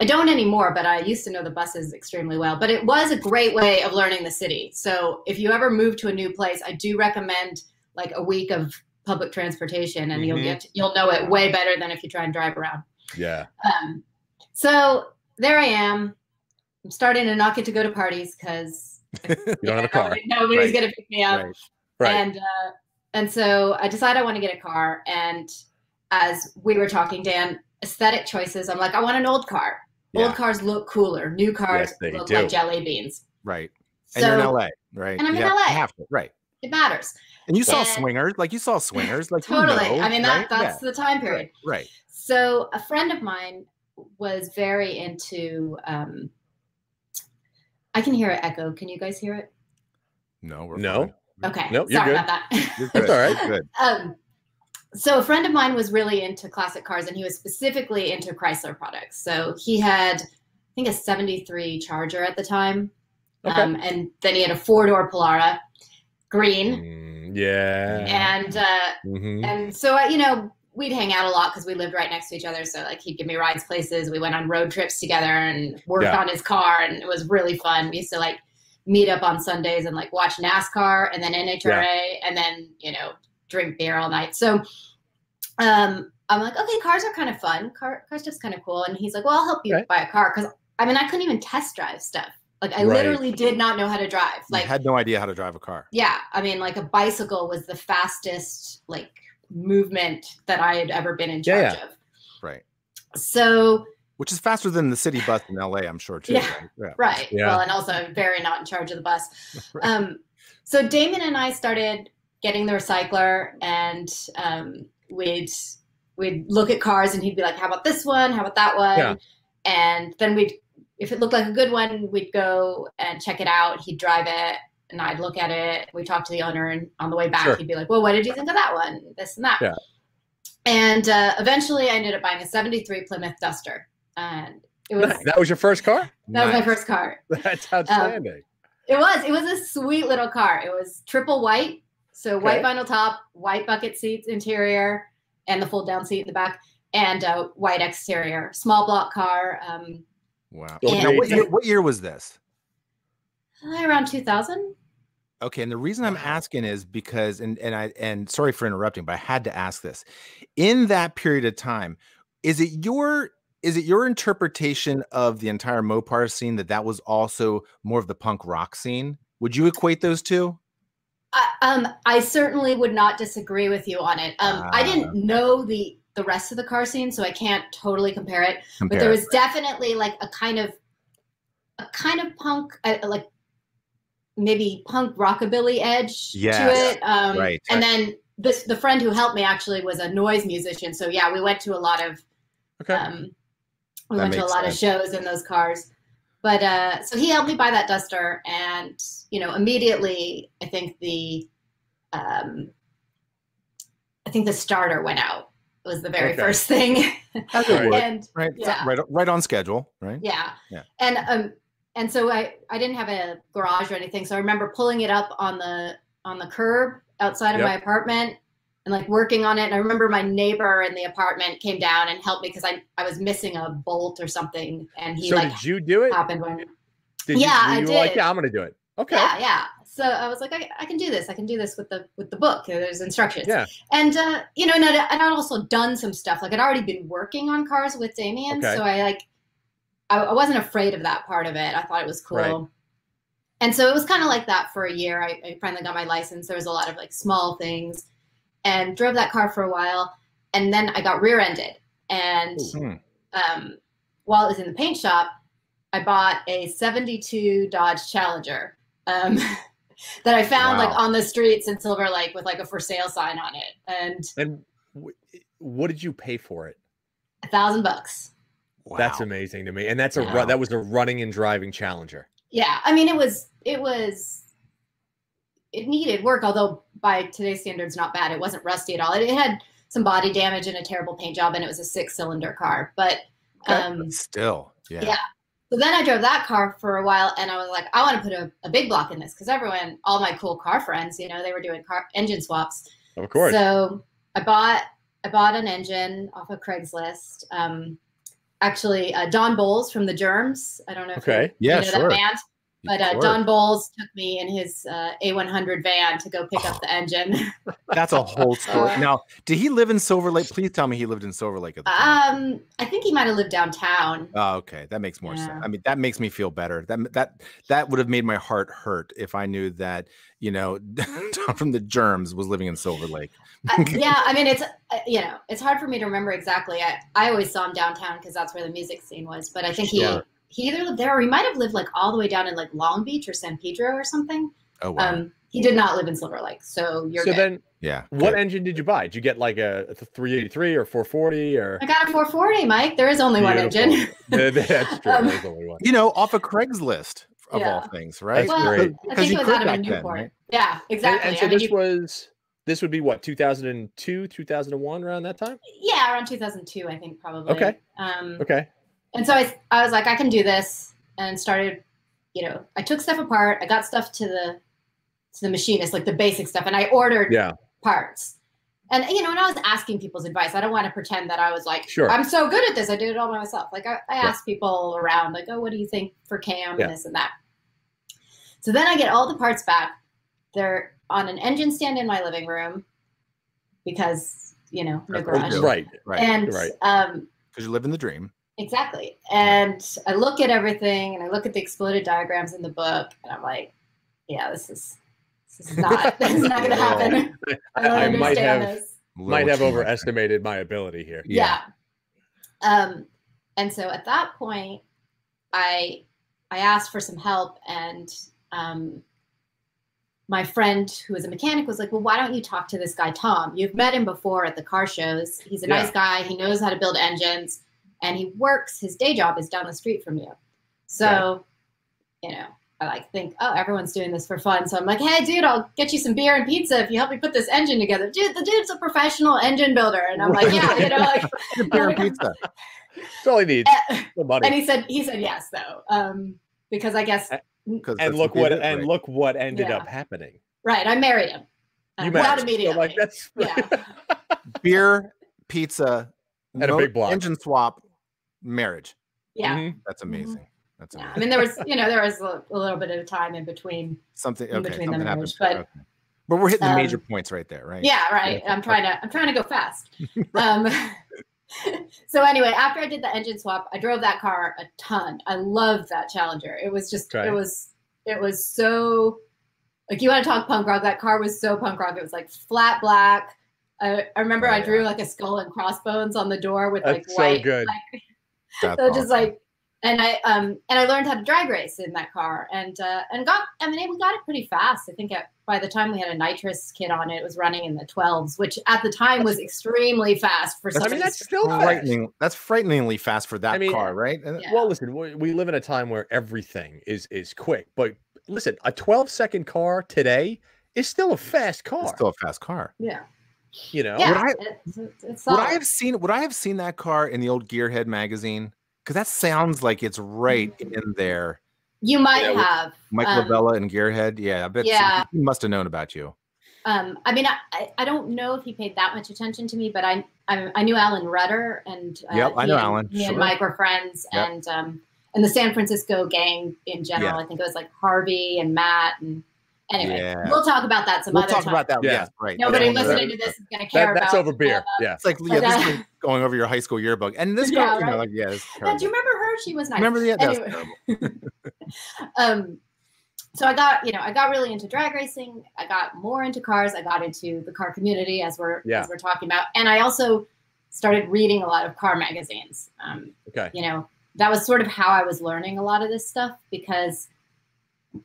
I don't anymore, but I used to know the buses extremely well. But it was a great way of learning the city. So if you ever move to a new place, I do recommend like a week of public transportation, and you'll know it way better than if you try and drive around. Yeah. So there I am. I'm starting to not get to go to parties because you don't have a car. Nobody's gonna pick me up. Right. And so I decided I want to get a car. And as we were talking, Dan, aesthetic choices. I'm like, I want an old car. Yeah. Old cars look cooler. New cars look like jelly beans. Right. So, and you're in LA, right? And I'm in LA. Have to, right. It matters. And you saw Swingers. Like, you saw Swingers. Like, totally. You know, I mean, that's the time period. Right. So a friend of mine was very into, I can hear it echo. Can you guys hear it? No. We're fine. Okay. Nope, sorry about that. You're good. That's all right. Good. So a friend of mine was really into classic cars, and he was specifically into Chrysler products. So he had, I think, a 73 Charger at the time. Okay. And then he had a 4-door Pollara, green. Yeah. And and so, you know, we'd hang out a lot because we lived right next to each other. So, like, he'd give me rides places. We went on road trips together and worked on his car, and it was really fun. We used to, like, meet up on Sundays and like watch NASCAR and then NHRA and then, you know, drink beer all night. So I'm like, okay, cars are kind of fun. Cars just kind of cool. And he's like, well, I'll help you buy a car. 'Cause I mean, I couldn't even test drive stuff. Like I literally did not know how to drive. Like I had no idea how to drive a car. Yeah. I mean, like a bicycle was the fastest like movement that I had ever been in charge of. Right. So, which is faster than the city bus in LA, I'm sure, too. Yeah, right. Yeah. Well, and also very not in charge of the bus. So Damon and I started getting the recycler, and we'd look at cars, and he'd be like, how about this one? How about that one? Yeah. And then if it looked like a good one, we'd go and check it out. He'd drive it, and I'd look at it. We'd talk to the owner, and on the way back, he'd be like, well, what did you think of that one? This and that. Yeah. And eventually I ended up buying a 73 Plymouth Duster. And it was that was your first car? That was my first car. That's outstanding. It was a sweet little car. It was triple white, so white vinyl top, white bucket seats interior, and the fold down seat in the back, and white exterior. Small block car. Wow. Now, what year was this? Around 2000. Okay, and the reason I'm asking is because, and sorry for interrupting, but I had to ask this. In that period of time, is it your interpretation of the entire Mopar scene that was also more of the punk rock scene? Would you equate those two? I certainly would not disagree with you on it. I didn't know the rest of the car scene, so I can't totally compare it. But there was definitely like a kind of punk, like maybe punk rockabilly edge to it. And then the friend who helped me actually was a noise musician. So yeah, we went to a lot of We went to a lot of shows in those cars, but so he helped me buy that Duster, and you know, immediately I think the starter went out. It was the very first thing. That's and, right on schedule, right? Yeah, yeah. And so I didn't have a garage or anything, so I remember pulling it up on the curb outside of my apartment. And like working on it. And I remember my neighbor in the apartment came down and helped me because I was missing a bolt or something. And he did you do it? I did. Like, yeah, I'm going to do it. Okay. Yeah. Yeah. So I was like, I can do this. I can do this with the book. There's instructions. Yeah. And, you know, and I'd also done some stuff. Like I'd already been working on cars with Damien. Okay. So I wasn't afraid of that part of it. I thought it was cool. Right. And so it was kind of like that for a year. I finally got my license. There was a lot of like small things. And drove that car for a while, and then I got rear-ended. And while it was in the paint shop, I bought a 72 Dodge Challenger that I found like on the streets in Silver Lake with like a for sale sign on it. And what did you pay for it? $1,000. Wow. That's amazing to me. And that's that was a running and driving Challenger. Yeah, I mean it was it needed work, although by today's standards, not bad. It wasn't rusty at all. It had some body damage and a terrible paint job, and it was a 6-cylinder car, but still, yeah. Yeah. So then I drove that car for a while, and I was like, I want to put a big block in this, because everyone, all my cool car friends, you know, they were doing engine swaps. Of course. So I bought an engine off of Craigslist. Actually, Don Bowles from the Germs. I don't know if you know that band, but Don Bowles took me in his A100 van to go pick up the engine. That's a whole story. Now, did he live in Silver Lake? Please tell me he lived in Silver Lake at the time. I think he might have lived downtown. Oh, okay, that makes more sense. I mean, that makes me feel better. That would have made my heart hurt if I knew that, you know, Tom from the Germs was living in Silver Lake. Yeah, I mean, it's you know, it's hard for me to remember exactly. I always saw him downtown because that's where the music scene was, but I think he either lived there, or he might have lived like all the way down in like Long Beach or San Pedro or something. Oh, wow. He did not live in Silver Lake, so you're good. Then, yeah. What engine did you buy? Did you get like a 383 or 440 or? I got a 440, Mike. There is only one engine. That's true. There's only one. You know, off of Craigslist of all things, right? That's great. I think it was out of a Newport. Right? Yeah, exactly. And so this would be what, 2002, 2001, around that time? Yeah, around 2002, I think probably. Okay. Okay. And so I was like, I can do this, and started, you know, I took stuff apart. I got stuff to the machinist, like the basic stuff. And I ordered parts, and, you know, and I was asking people's advice. I don't want to pretend that I was like, I'm so good at this, I did it all by myself. Like I asked people around like, oh, what do you think for cam and this and that? So then I get all the parts back. They're on an engine stand in my living room because, you know, no garage. Right. And, cause you live in the dream. Exactly. And I look at everything, and I look at the exploded diagrams in the book, and I'm like, yeah, this is not going to happen. I might have overestimated my ability here. Yeah. And so at that point, I asked for some help, and my friend who was a mechanic was like, well, why don't you talk to this guy, Tom? You've met him before at the car shows. He's a nice guy. He knows how to build engines. And he works, his day job is down the street from you. So, you know, I like think, oh, everyone's doing this for fun. So I'm like, hey, dude, I'll get you some beer and pizza if you help me put this engine together. Dude, the dude's a professional engine builder. And I'm like, yeah, you know, like beer and pizza. That's all he needs. And he said yes though. Because I guess and look what ended up happening. Right. I married him. Not immediately. So like, that's beer, pizza, and a big block. Engine swap, marriage. Yeah. Mm-hmm. That's amazing. Mm-hmm. That's amazing. I mean, there was a little bit of time in between. Something happened. But we're hitting the major points right there, right? Yeah, right. Yeah. I'm trying to go fast. So anyway, after I did the engine swap, I drove that car a ton. I loved that Challenger. It was just it was so, like, you want to talk punk rock, that car was so punk rock. It was like flat black. I remember I drew like a skull and crossbones on the door with like white. So good. Like, that's so just awesome. Like, and I learned how to drag race in that car, and we got it pretty fast. I think by the time we had a nitrous kit on it, it was running in the 12s, which at the time was extremely fast for something. I mean, that's still frightening. That's frighteningly fast for that car, right? Yeah. Well, listen, we live in a time where everything is quick, but listen, a 12-second car today is still a fast car. It's still a fast car. Yeah. You know, would I have seen that car in the old Gearhead magazine? Because that sounds like it's right in there. You might have Mike Lavella and Gearhead. Yeah, I bet he must have known about you. I mean, I don't know if he paid that much attention to me, but I knew Alan Rutter, and I know Alan. He and Mike were friends, and the San Francisco gang in general. I think it was like Harvey and Matt and. Anyway, we'll talk about that some other time. Yes, right. Nobody listening to this is going to care about that. That's over beer. Yeah. It's like this is going over your high school yearbook. And this girl, you know, like, do you remember her? She was nice. Remember the anyway. So I got really into drag racing. I got more into cars. I got into the car community as we're talking about. And I also started reading a lot of car magazines. You know, that was sort of how I was learning a lot of this stuff, because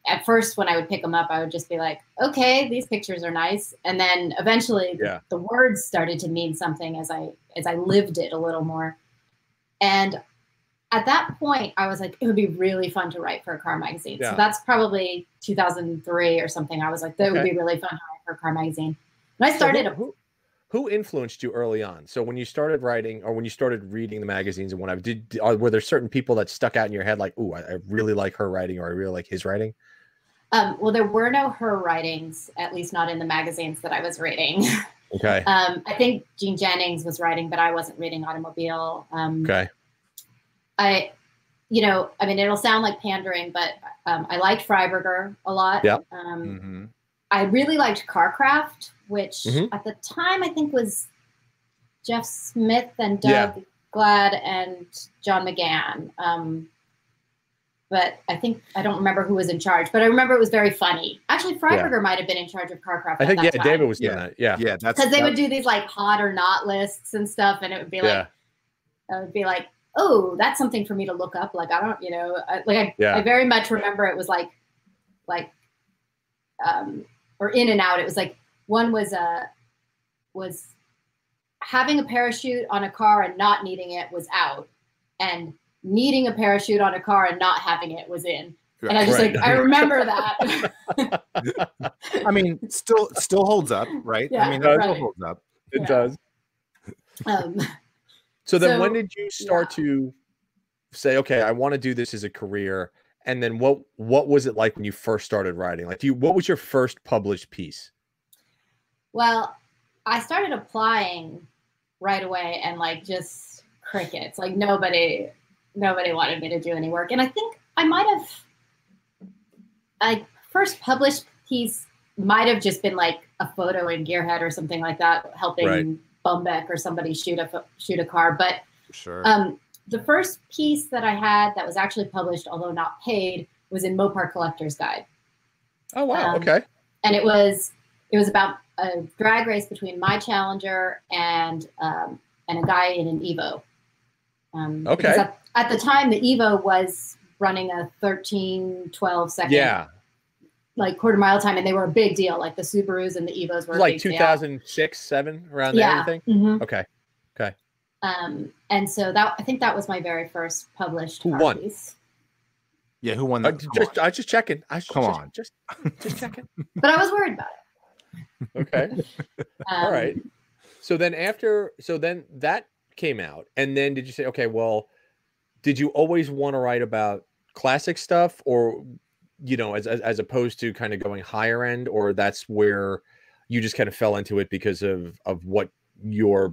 at first, when I would pick them up, I would just be like, okay, these pictures are nice. And then eventually the words started to mean something as I lived it a little more. And at that point, I was like, it would be really fun to write for a car magazine. Yeah. So that's probably 2003 or something. I was like, that would be really fun to write for a car magazine. And I started. So who influenced you early on? So when you started writing, or when you started reading the magazines and whatnot, were there certain people that stuck out in your head? Like, ooh, I really like her writing, or I really like his writing. Well, there were no her writings, at least not in the magazines that I was reading. Okay. I think Gene Jennings was writing, but I wasn't reading Automobile. Okay. You know, I mean, it'll sound like pandering, but I liked Freiburger a lot. Yep. I really liked Carcraft, which at the time I think was Jeff Smith and Doug Glad and John McGann. But I think, I don't remember who was in charge, but I remember it was very funny. Actually, Freiburger might have been in charge of Carcraft. I think, yeah, David was doing that. Yeah. Yeah. Because they would do these like hot or not lists and stuff. And it would be like, I would be like, oh, that's something for me to look up. Like, I don't, you know, I very much remember it was or in and out. It was like, one was having a parachute on a car and not needing it was out, and needing a parachute on a car and not having it was in. And I was just like, I remember that. I mean, still holds up, right? Yeah, I mean, it still holds up. It does. So then when did you start to say, okay, I want to do this as a career? And then what was it like when you first started writing? Like, what was your first published piece? Well, I started applying right away, and like just crickets. Like nobody wanted me to do any work. And I think I might have, first published piece might have just been like a photo in Gearhead or something like that, helping Bumbeck or somebody shoot a car. But the first piece that I had that was actually published, although not paid, was in Mopar Collector's Guide. Oh wow! Okay. And it was about a drag race between my Challenger and a guy in an Evo. Okay. At the time, the Evo was running a 13:12 second. Yeah. Like quarter mile time, and they were a big deal. Like the Subarus and the Evos were like 2006, 2007 around there. Yeah. Okay. Okay. And so I think that was my very first published piece. Who won? Yeah, who won that? I was just checking. Just checking. But I was worried about it. Okay. All right. So then so then that came out, and then did you say, okay, well, did you always want to write about classic stuff, or, you know, as opposed to kind of going higher end, or that's where you just kind of fell into it because of what you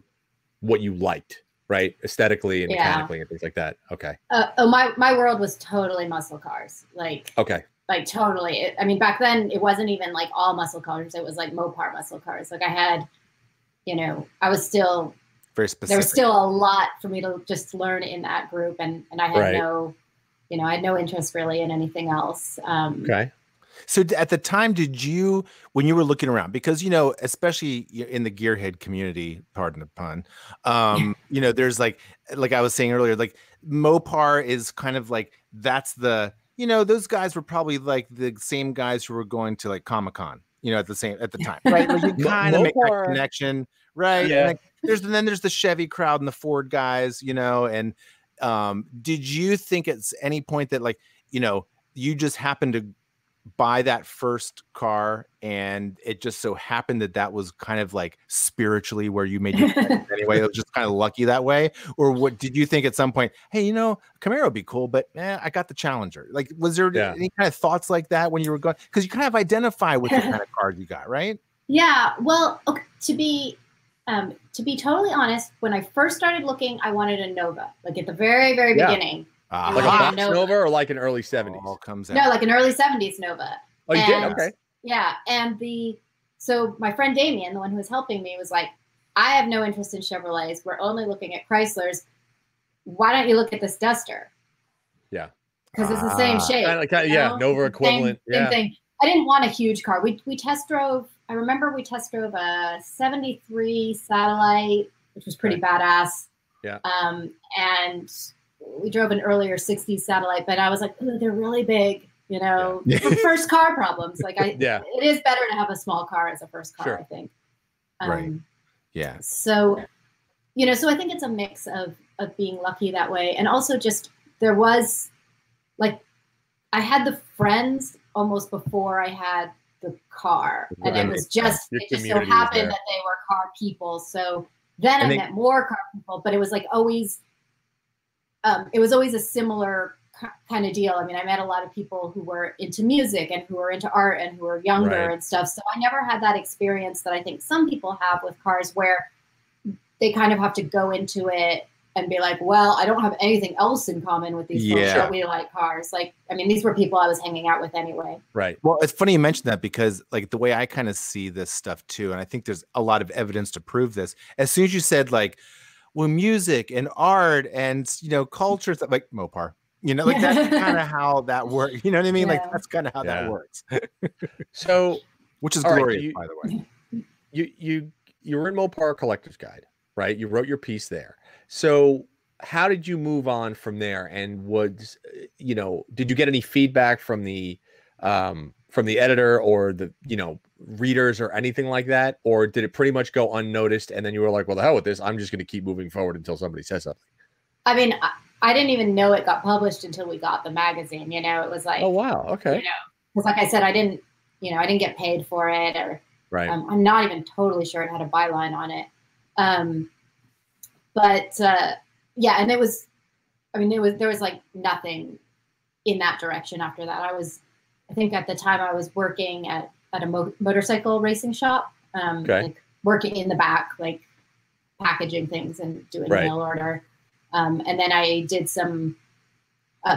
liked, right? Aesthetically and mechanically and things like that. Okay. My world was totally muscle cars. Like, okay. Like totally. I mean, back then it wasn't even like all muscle cars. It was like Mopar muscle cars. Like I had, you know, I was still very specific. There was still a lot for me to just learn in that group. And I had no, you know, I had no interest really in anything else. Okay. So at the time, when you were looking around, because, you know, especially in the gearhead community, pardon the pun, you know, there's like I was saying earlier, like Mopar is kind of like, that's the, you know, those guys were probably like the same guys who were going to like Comic-Con, you know, at the time, right? Like you kind of make that connection, right? Yeah. And like, then there's the Chevy crowd and the Ford guys, you know, and did you think at any point that like, you know, you just happened to buy that first car and it just so happened that was kind of like spiritually where you made your anyway, it was just kind of lucky that way? Or what did you think at some point, hey, you know, Camaro would be cool, but I got the Challenger? Like, was there any kind of thoughts like that when you were going, because you kind of identify with the kind of car you got, right? Yeah, well, okay, to be totally honest, when I first started looking, I wanted a Nova, like at the very, very beginning. Like a box Nova or like an early 70s? Oh, no, like an early 70s Nova. Oh, you did? Okay. Yeah. And so my friend Damien, the one who was helping me, was like, I have no interest in Chevrolets. We're only looking at Chryslers. Why don't you look at this Duster? Yeah. Because it's the same shape. Like, yeah, Nova equivalent. Same thing. I didn't want a huge car. We test drove, I remember we test drove a 73 Satellite, which was pretty badass. Yeah. And we drove an earlier 60s Satellite, but I was like, oh, they're really big, you know, first car problems. Like it is better to have a small car as a first car, I think. Right. Yeah. So, you know, so I think it's a mix of being lucky that way. And also just there was, like, I had the friends almost before I had the car. And right. It was just, it just so happened that they were car people. So then I met more car people, but it was like always, it was always a similar kind of deal. I mean, I met a lot of people who were into music and who were into art and who were younger right. and stuff. So I never had that experience that I think some people have with cars, where they kind of have to go into it and be like, well, I don't have anything else in common with these folks that we like cars. Like, I mean, these were people I was hanging out with anyway. Right. Well, it's funny you mentioned that, because like the way I kind of see this stuff too, and I think there's a lot of evidence to prove this. As soon as you said like, well, music and art and, you know, culture, like Mopar, you know, like that's kind of how that works. You know what I mean? Yeah. Like that's kind of how that works. So, which is glorious, right, by the way. You were in Mopar Collector's Guide, right? You wrote your piece there. So how did you move on from there? And was, you know, did you get any feedback from the editor or the, you know, readers or anything like that? Or did it pretty much go unnoticed? And then you were like, well, the hell with this. I'm just going to keep moving forward until somebody says something. I mean, I didn't even know it got published until we got the magazine. You know, it was like, oh, wow. Okay. You know, because like I said, I didn't, you know, I didn't get paid for it, or right. I'm not even totally sure it had a byline on it. But yeah, and it was, I mean, there was like nothing in that direction after that. I think at the time I was working at a motorcycle racing shop, like working in the back, like packaging things and doing mail order. And then I did some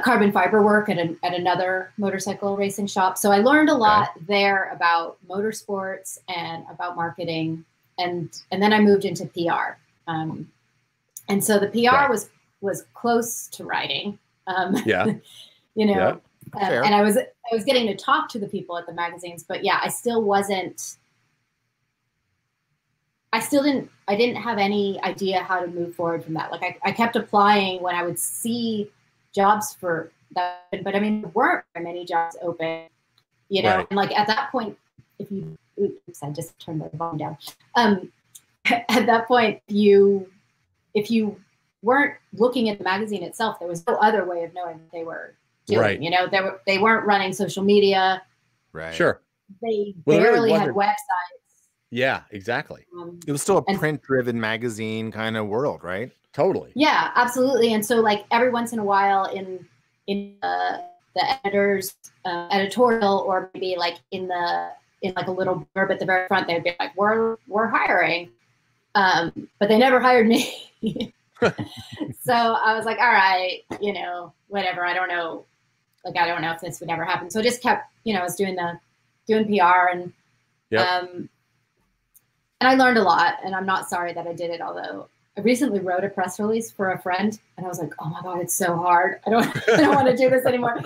carbon fiber work at another motorcycle racing shop. So I learned a lot there about motorsports and about marketing. And then I moved into PR. And so the PR was close to writing, you know, and I was getting to talk to the people at the magazines, but yeah, I didn't have any idea how to move forward from that. Like I kept applying when I would see jobs for that, but I mean, there weren't many jobs open, you know, and like at that point, if you, oops, I just turned the volume down. At that point, if you weren't looking at the magazine itself, there was no other way of knowing what they were doing. Right. You know, they weren't running social media. Right. Sure. They barely had websites. Yeah, exactly. It was still a print-driven magazine kind of world, right? Totally. Yeah, absolutely. And so, like every once in a while, in the editor's editorial, or maybe like in like a little blurb at the very front, they'd be like, "We're hiring." But they never hired me. So I was like, all right, you know, whatever. I don't know. Like, I don't know if this would ever happen. So I just kept, you know, I was doing PR and I learned a lot, and I'm not sorry that I did it. Although I recently wrote a press release for a friend and I was like, oh my God, it's so hard. I don't want to do this anymore.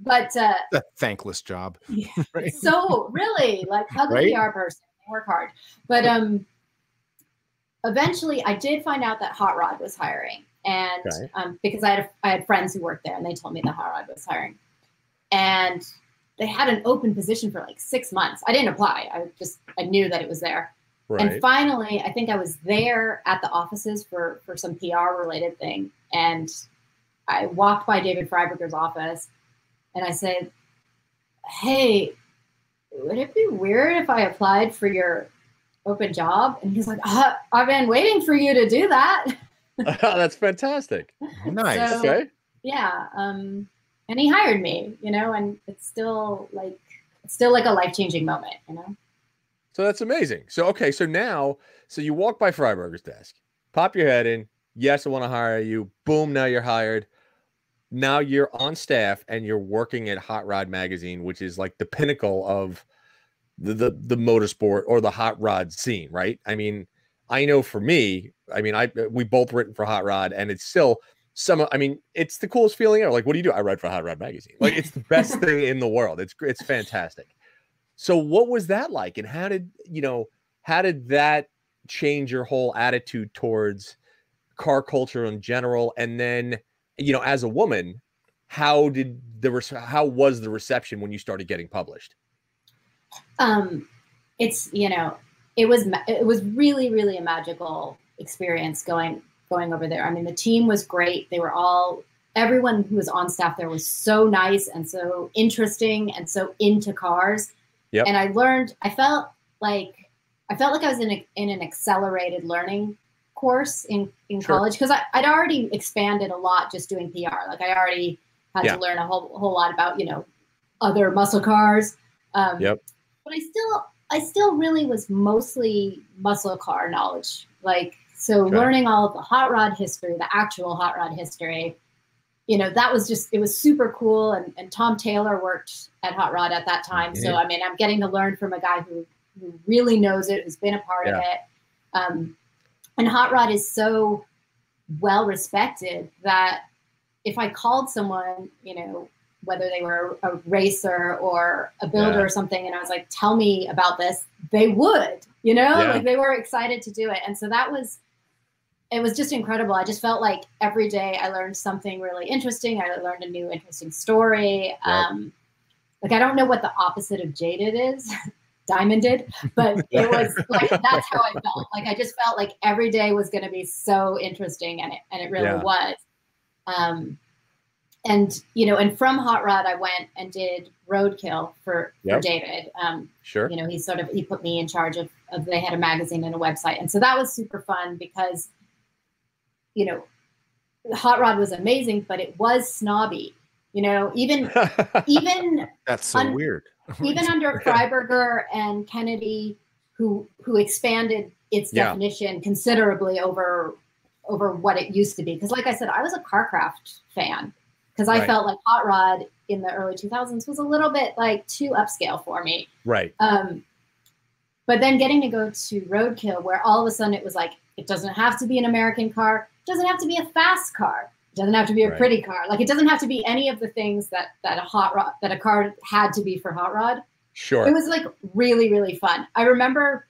But a thankless job. Yeah, right? So really, like, hug a PR person. Work hard. But eventually I did find out that Hot Rod was hiring, and because I had friends who worked there, and they told me that Hot Rod was hiring, and they had an open position for like 6 months. I didn't apply. I knew that it was there. And finally, I think I was there at the offices for some PR related thing, and I walked by David Freiburger's office, and I said, hey, would it be weird if I applied for your open job? And he's like, oh, I've been waiting for you to do that. Oh, that's fantastic. Nice. So, yeah. And he hired me, you know, and it's still like a life-changing moment, you know? So that's amazing. So, okay. So now, so you walk by Freiburger's desk, pop your head in. Yes, I want to hire you. Boom. Now you're hired. Now you're on staff and you're working at Hot Rod Magazine, which is like the pinnacle of the motorsport or the hot rod scene, right? I mean, I know for me, I mean, we both written for Hot Rod, and it's still some. I mean, it's the coolest feeling ever. Like, what do you do? I write for Hot Rod Magazine. Like, it's the best thing in the world. It's fantastic. So, what was that like, and how did that change your whole attitude towards car culture in general, and then, you know, as a woman, how was the reception when you started getting published? It's, you know, it was really, really a magical experience going going over there. I mean, the team was great. They were all, everyone who was on staff there was so nice and so interesting and so into cars. Yep. And I learned, I felt like I was in an accelerated learning course in sure. college, because I'd already expanded a lot just doing PR. Like I already had yeah. to learn a whole lot about, you know, other muscle cars. Yep. But I still really was mostly muscle car knowledge. Like, so okay. learning all of the hot rod history, the actual hot rod history, you know, that was just, it was super cool. And Tom Taylor worked at Hot Rod at that time. Mm-hmm. So, I mean, I'm getting to learn from a guy who really knows it, who's been a part yeah. of it. And Hot Rod is so well respected that if I called someone, you know, whether they were a racer or a builder yeah. or something, and I was like, tell me about this, they would, you know, yeah. like they were excited to do it. And so that was, it was just incredible. I just felt like every day I learned something really interesting. I learned a new interesting story. Right. Like, I don't know what the opposite of jaded is, diamonded, but it was like, that's how I felt. Like, I just felt like every day was going to be so interesting, and it really yeah. was. And, you know, and from Hot Rod, I went and did Roadkill for David. Sure. You know, he put me in charge of, they had a magazine and a website. And so that was super fun because, you know, Hot Rod was amazing, but it was snobby, you know, even that's so weird. Even under Freiburger and Kennedy, who expanded its yeah. definition considerably over what it used to be. Because like I said, I was a Carcraft fan. Because I right. felt like Hot Rod in the early 2000s was a little bit like too upscale for me. Right. But then getting to go to Roadkill, where all of a sudden it was like, it doesn't have to be an American car. It doesn't have to be a fast car. It doesn't have to be a right. pretty car. Like, it doesn't have to be any of the things that a car had to be for Hot Rod. Sure. It was like really, really fun. I remember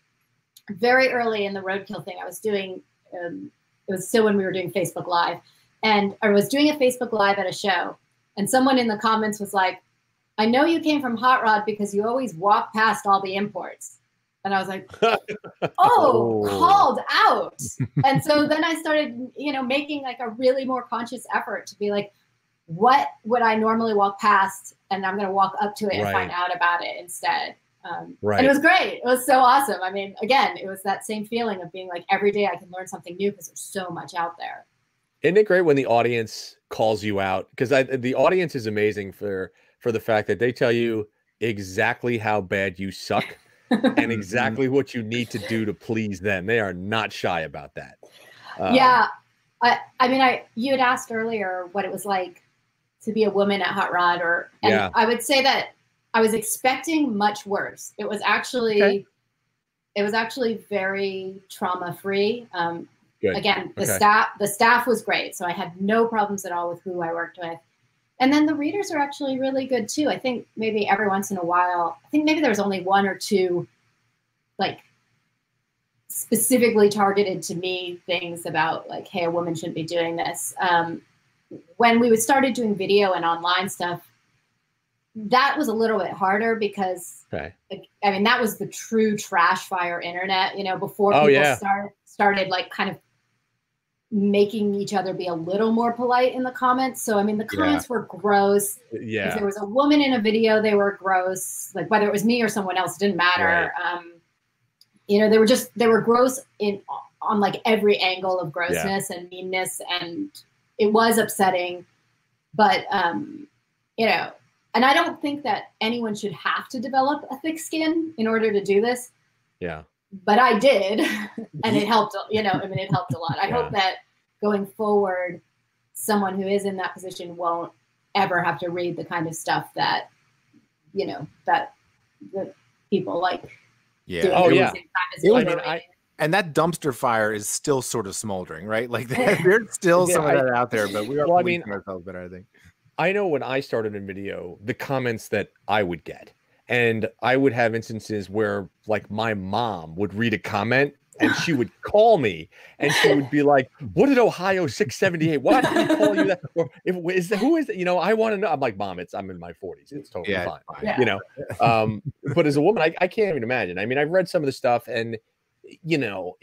very early in the Roadkill thing, I was doing, it was still when we were doing Facebook Live. And I was doing a Facebook Live at a show, and someone in the comments was like, I know you came from Hot Rod because you always walk past all the imports. And I was like, oh, called out. And so then I started, you know, making like a really more conscious effort to be like, what would I normally walk past? And I'm going to walk up to it right. and find out about it instead. Right. And it was great. It was so awesome. I mean, again, it was that same feeling of being like, every day I can learn something new because there's so much out there. Isn't it great when the audience calls you out? Because the audience is amazing for the fact that they tell you exactly how bad you suck and exactly what you need to do to please them. They are not shy about that. Yeah. I mean, you had asked earlier what it was like to be a woman at Hot Rod. And yeah. I would say that I was expecting much worse. It was actually, okay. It was actually very trauma-free. Good. Again, the okay. staff was great. So I had no problems at all with who I worked with. And then the readers are actually really good too. I think maybe every once in a while, I think maybe there was only one or two like specifically targeted to me things about like, hey, a woman shouldn't be doing this. When we started doing video and online stuff, that was a little bit harder because okay. like, I mean, that was the true trash fire internet, you know, before people yeah. started like kind of making each other be a little more polite in the comments. So, I mean, the comments yeah. were gross. Yeah. If there was a woman in a video, they were gross. Like whether it was me or someone else, it didn't matter. Right. You know, they were gross on like every angle of grossness yeah. and meanness. And it was upsetting, but you know, and I don't think that anyone should have to develop a thick skin in order to do this. Yeah. But I did, and it helped, you know, I mean, it helped a lot. I yeah. hope that going forward, someone who is in that position won't ever have to read the kind of stuff that, you know, that people like. Yeah. Oh, yeah. And that dumpster fire is still sort of smoldering, right? Like there's still yeah, some of that out there, but we are policing ourselves better, I think. I know when I started in video, the comments that I would get. And I would have instances where like my mom would read a comment and she would call me and she would be like, what did Ohio 678? Why did they call you that? Or who is that? You know, I want to know. I'm like, mom, I'm in my 40s. It's totally yeah, fine. Yeah. You know, but as a woman, I can't even imagine. I mean, I've read some of the stuff and, you know,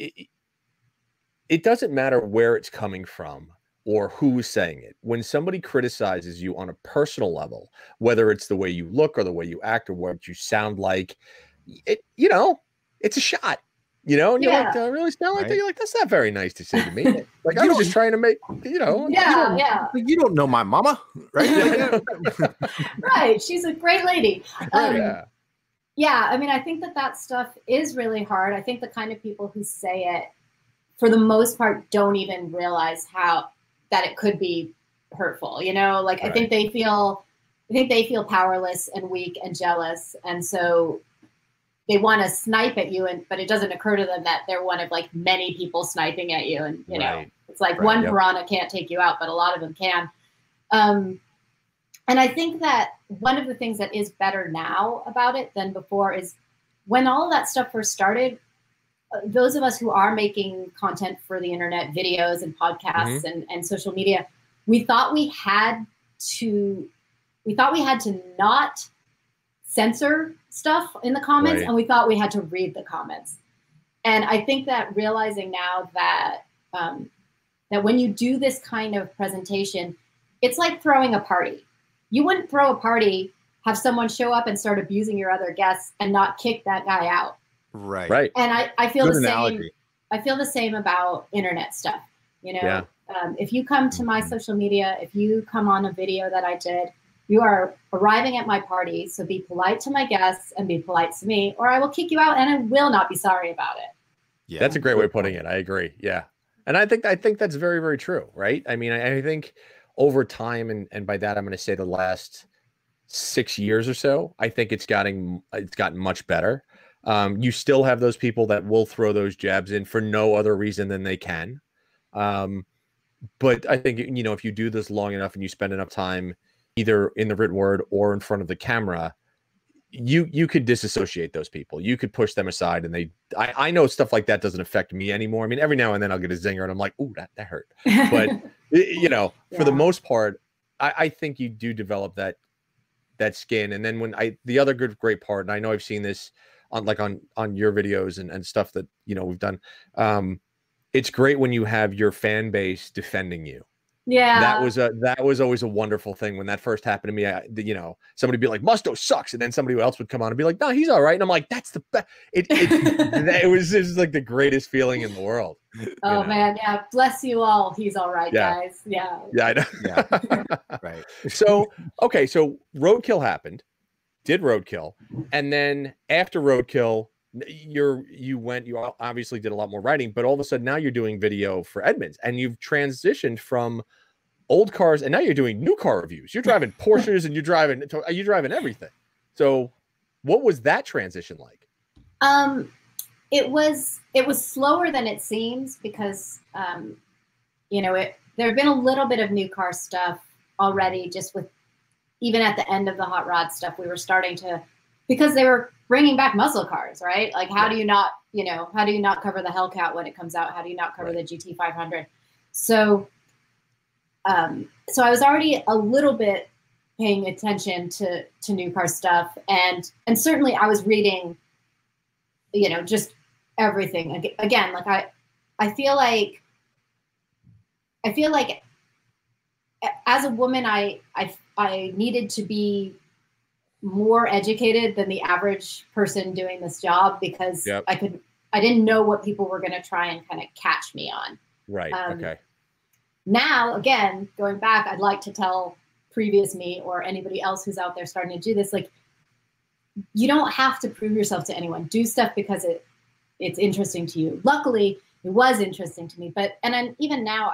it doesn't matter where it's coming from or who's saying it. When somebody criticizes you on a personal level, whether it's the way you look or the way you act or what you sound like, it, you know, it's a shot. You know, and you're like, really sound like that? You're like, that's not very nice to say to me. Like, I was just trying to make, you know. You don't know my mama, right? Right. She's a great lady. I mean, I think that stuff is really hard. I think the kind of people who say it, for the most part, don't even realize how that it could be hurtful. You know, like I think they feel, powerless and weak and jealous, and so they want to snipe at you, but it doesn't occur to them that they're one of like many people sniping at you. And, you know, it's like one piranha can't take you out, but a lot of them can. And I think that one of the things that is better now about it than before is when all of that stuff first started, those of us who are making content for the internet, videos and podcasts and social media, we thought we had to not censor stuff in the comments, and we thought we had to read the comments. And I think that realizing now that that when you do this kind of presentation, it's like throwing a party. You wouldn't throw a party, have someone show up and start abusing your other guests and not kick that guy out. Right. Right. And I feel the same. I feel the same about internet stuff. You know, if you come to my social media, if you come on a video that I did, you are arriving at my party, so be polite to my guests and be polite to me, or I will kick you out and I will not be sorry about it. Yeah, that's a great way of putting it. I agree. Yeah. And I think that's very, very true, right? I mean, I think over time, and by that I'm going to say the last 6 years or so, I think it's gotten much better. You still have those people that will throw those jabs in for no other reason than they can. But I think, you know, if you do this long enough and you spend enough time either in the written word or in front of the camera, you could disassociate those people. You could push them aside, and I know stuff like that doesn't affect me anymore. I mean, every now and then I'll get a zinger and I'm like, ooh, that hurt. But you know, for the most part, I think you do develop that skin. And then the other great part, and I know I've seen this on your videos and stuff that, you know, we've done, it's great when you have your fan base defending you. Yeah, that was always a wonderful thing when that first happened to me. You know, somebody would be like, "Musto sucks," and then somebody else would come on and be like, "No, he's all right," and I'm like, "That's the best." It was like the greatest feeling in the world. Oh man, yeah, bless you all. He's all right, guys. Yeah, yeah, I know. Yeah. Right. So okay, so Roadkill happened, did Roadkill, and then after Roadkill, you obviously did a lot more writing, but all of a sudden now you're doing video for Edmunds, and you've transitioned from old cars, and now you're doing new car reviews. You're driving Porsches, and you're driving everything. So what was that transition like? It was slower than it seems, because you know, there had been a little bit of new car stuff already, just with even at the end of the hot rod stuff, we were starting to, because they were bringing back muscle cars, right? Like, how do you not, you know, how do you not cover the Hellcat when it comes out? How do you not cover the GT500? So, so I was already a little bit paying attention to new car stuff, and certainly I was reading, you know, just everything again. Like I feel like as a woman, I needed to be more educated than the average person doing this job, because I didn't know what people were going to try and kind of catch me on. Right. Okay. Now, again, going back, I'd like to tell previous me or anybody else who's out there starting to do this, like, you don't have to prove yourself to anyone. Do stuff because it's interesting to you. Luckily, it was interesting to me. But and then even now,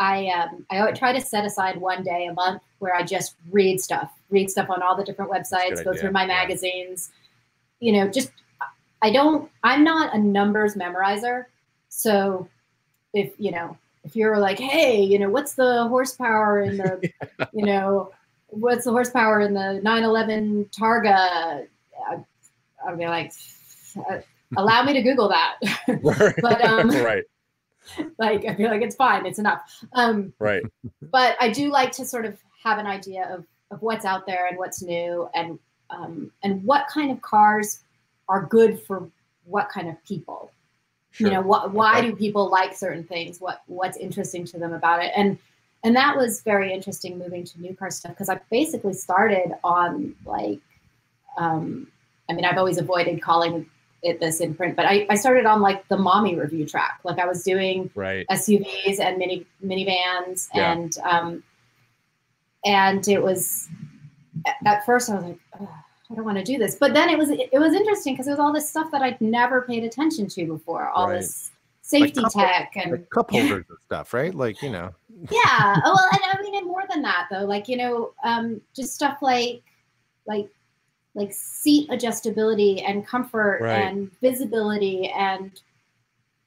I try to set aside one day a month where I just read stuff on all the different websites, go through my magazines, you know, just, I'm not a numbers memorizer. So if, you know, if you're like, hey, you know, what's the horsepower in the, you know, what's the horsepower in the 911 Targa? I'd be like, allow me to Google that. But, like, I feel like it's fine. It's enough. But I do like to sort of have an idea of what's out there and what's new, and what kind of cars are good for what kind of people. Sure. You know, why do people like certain things? What's interesting to them about it? And that was very interesting moving to new car stuff, because I basically started on like, I mean, I've always avoided calling it this in print, but I started on like the mommy review track. Like I was doing SUVs and minivans, and it was, at first I was like, oh, I don't want to do this. But then it was interesting because it was all this stuff that I'd never paid attention to before. All this safety tech and cup holders and stuff, right? Like, you know. Yeah. Well, and I mean, and more than that though, like, you know, just stuff like seat adjustability and comfort and visibility and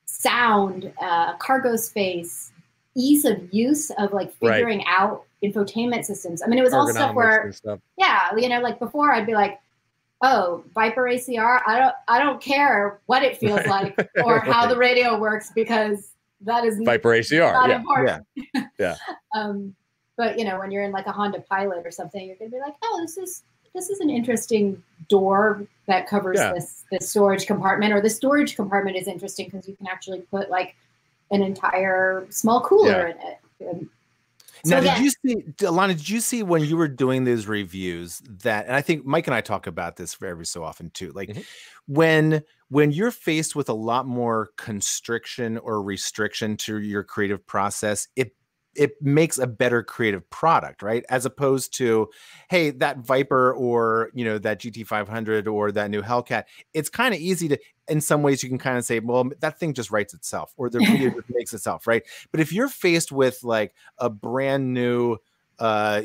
sound, cargo space, ease of use of like figuring out infotainment systems. I mean, it was all stuff where, you know, like before I'd be like, oh, Viper ACR, I don't care what it feels like or how the radio works, because that is Viper ACR. Not important. Yeah. But you know, when you're in like a Honda Pilot or something, you're gonna be like, oh, this is an interesting door that covers this storage compartment, or the storage compartment is interesting because you can actually put like an entire small cooler in it. And so now, Elana, did you see when you were doing these reviews that, and I think Mike and I talk about this every so often too, like when you're faced with a lot more constriction or restriction to your creative process, it makes a better creative product, right? As opposed to, hey, that Viper or, you know, that GT500 or that new Hellcat, it's kind of easy to, in some ways you can kind of say, well, that thing just writes itself, or the video just makes itself, right? But if you're faced with like a brand new,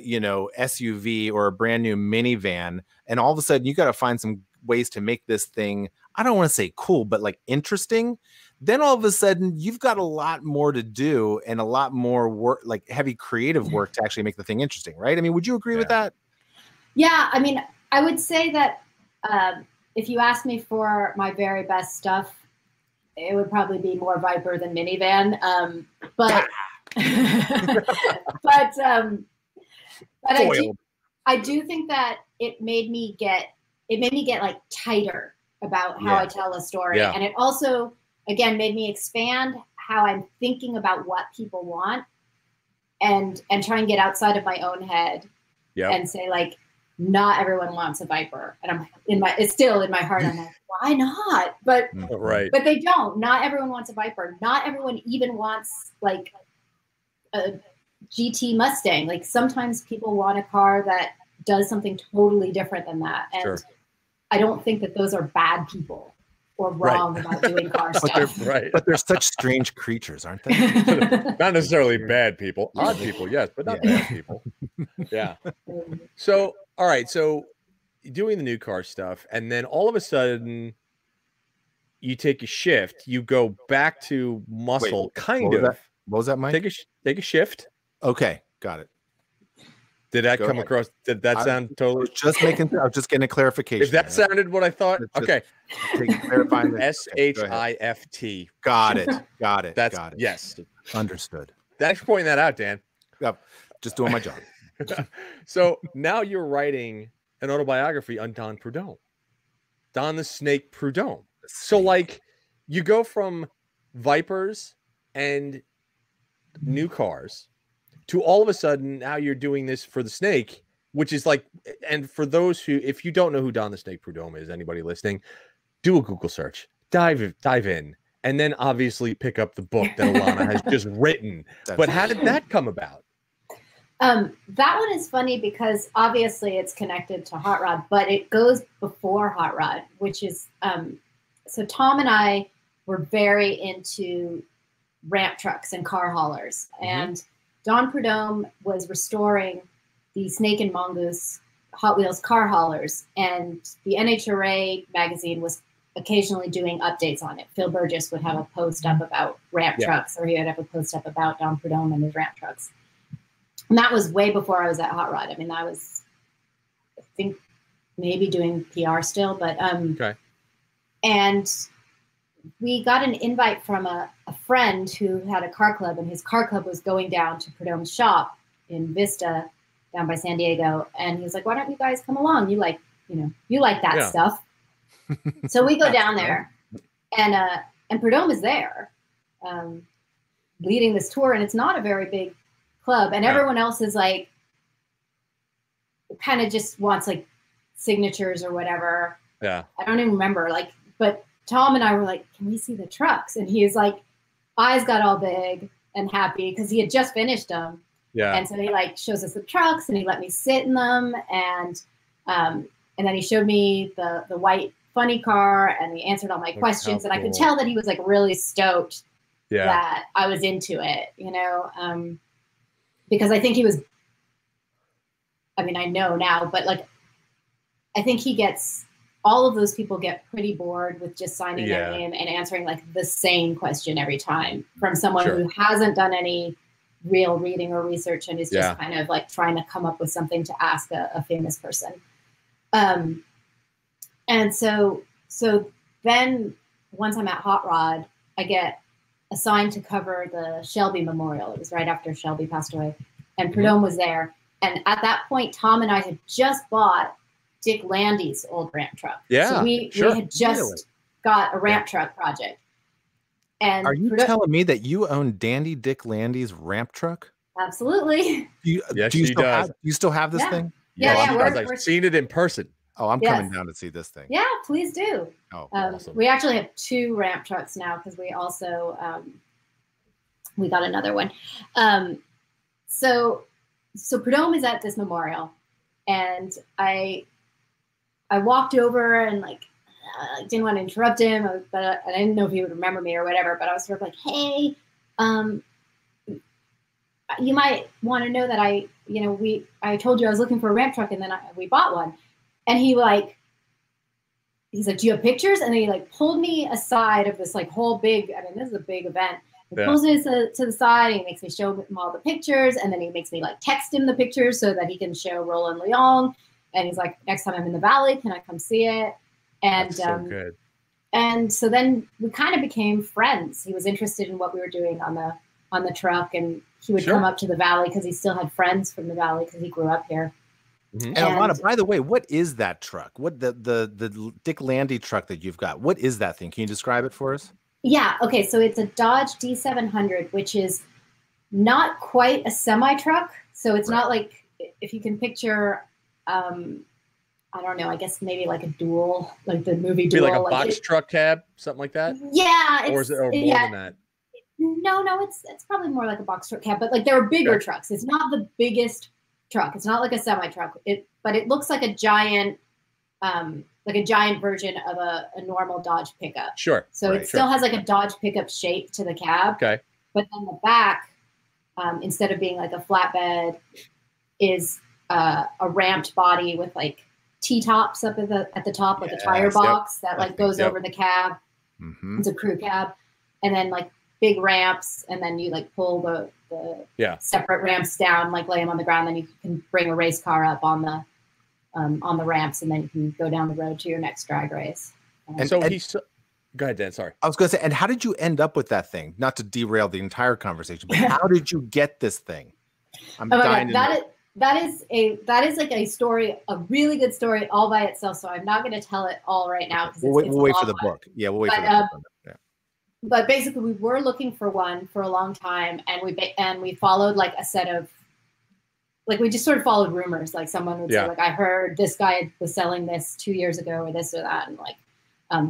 you know, SUV or a brand new minivan, and all of a sudden you got to find some ways to make this thing, I don't want to say cool, but like interesting, then all of a sudden you've got a lot more to do and a lot more work, like heavy creative work to actually make the thing interesting, right? I mean, would you agree with that? Yeah, I mean, I would say that if you asked me for my very best stuff, it would probably be more Viper than minivan. But I do think that it made me get like tighter about how I tell a story. Yeah. And it also, again, made me expand how I'm thinking about what people want, and try and get outside of my own head and say like, not everyone wants a Viper. And I'm it's still in my heart, I'm like, why not? But they don't. Not everyone wants a Viper. Not everyone even wants like a GT Mustang. Like sometimes people want a car that does something totally different than that. And I don't think that those are bad people or wrong about doing car stuff. But they're such strange creatures, aren't they? Not necessarily bad people. Odd people, yes, but not bad people. Yeah. So, all right. So doing the new car stuff, and then all of a sudden you take a shift. You go back to muscle, What was that, Mike? Take a shift. Okay, got it. Did that come across? Did that sound totally? I was just getting a clarification. If that sounded what I thought, okay. S-H-I-F-T. Got it. Got it. Got it. Yes. Understood. Thanks for pointing that out, Dan. Yep. Just doing my job. So now you're writing an autobiography on Don Prudhomme. Don the Snake Prudhomme. So like you go from Vipers and new cars to all of a sudden now you're doing this for the Snake, which is like, and for those who, if you don't know who Don the Snake Prudhomme is, anybody listening, do a Google search, dive in, and then obviously pick up the book that Elana has just written. But how did that come about? That one is funny because obviously it's connected to Hot Rod, but it goes before Hot Rod, which is, so Tom and I were very into ramp trucks and car haulers, and Don Prudhomme was restoring the Snake and Mongoose Hot Wheels car haulers, and the NHRA magazine was occasionally doing updates on it. Phil Burgess would have a post up about ramp trucks, or he would have a post up about Don Prudhomme and his ramp trucks. And that was way before I was at Hot Rod. I mean, I was, I think, maybe doing PR still, but and we got an invite from a friend who had a car club, and his car club was going down to Prudhomme's shop in Vista down by San Diego. And he was like, why don't you guys come along? You like, you know, you like that stuff. So we go down there, and And Prudhomme is there leading this tour, and it's not a very big club. And everyone else is like, kind of just wants like signatures or whatever. Yeah. I don't even remember. Like, but Tom and I were like, can we see the trucks? And he was like, eyes got all big and happy because he had just finished them. Yeah. And so he like shows us the trucks and he let me sit in them. And then he showed me the white funny car and he answered all my questions. And I could tell that he was like really stoked that I was into it, you know? Because I think he was, I mean, I know now, but like, I think he gets, all of those people get pretty bored with just signing their name and answering like the same question every time from someone who hasn't done any real reading or research and is just kind of like trying to come up with something to ask a famous person. And so then once I'm at Hot Rod, I get assigned to cover the Shelby Memorial. It was right after Shelby passed away and Prudhomme was there. And at that point, Tom and I had just bought Dick Landy's old ramp truck. Yeah, so we had just got a ramp truck project. And are you telling me that you own Dandy Dick Landy's ramp truck? Absolutely. Do you still have this thing? Yeah, I've seen it in person. Oh, I'm coming down to see this thing. Yeah, please do. Oh, awesome. We actually have two ramp trucks now because we also we got another one. So Prudhomme is at this memorial, and I walked over and like didn't want to interrupt him, but I didn't know if he would remember me or whatever. But I was sort of like, hey, you might want to know that I told you I was looking for a ramp truck, and then we bought one. And he's like, do you have pictures? And then he like pulled me aside of this like whole big, I mean, this is a big event. He pulls me to the side and he makes me show him all the pictures. And then he makes me like text him the pictures so that he can show Roland Leong. And he's like, next time I'm in the Valley, can I come see it? And that's so good. And so then we kind of became friends. He was interested in what we were doing on the truck. And he would come up to the Valley because he still had friends from the Valley because he grew up here. Mm-hmm. And Elana, by the way, what is that truck? What the Dick Landy truck that you've got? What is that thing? Can you describe it for us? Yeah. Okay. So it's a Dodge D700, which is not quite a semi truck. So it's not like, if you can picture, I don't know, I guess maybe like a Duel, like the movie Duel. Like a box truck cab, something like that? Yeah. Or is it more than that? No, it's probably more like a box truck cab, but like there are bigger trucks. It's not the biggest truck. It's not like a semi truck, but it looks like a giant version of a normal Dodge pickup. Sure. So it still has like a Dodge pickup shape to the cab. Okay. But then the back, instead of being like a flatbed, is a ramped body with like T-tops up at the top, like a tire box that like goes over the cab. Mm-hmm. It's a crew cab. And then like big ramps, and then you like pull the separate ramps down, like lay them on the ground, then you can bring a race car up on the ramps, and then you can go down the road to your next drag race. Go ahead, Dan. Sorry. I was going to say, and how did you end up with that thing? Not to derail the entire conversation, but how did you get this thing? I'm dying to know. That is like a story, a really good story all by itself. So I'm not going to tell it all right now. We'll wait for the book. Yeah, we'll wait for the book. Yeah. But basically, we were looking for one for a long time, and we followed like a set of, like we just sort of followed rumors. Like someone would say, like, I heard this guy was selling this 2 years ago, or this or that, and like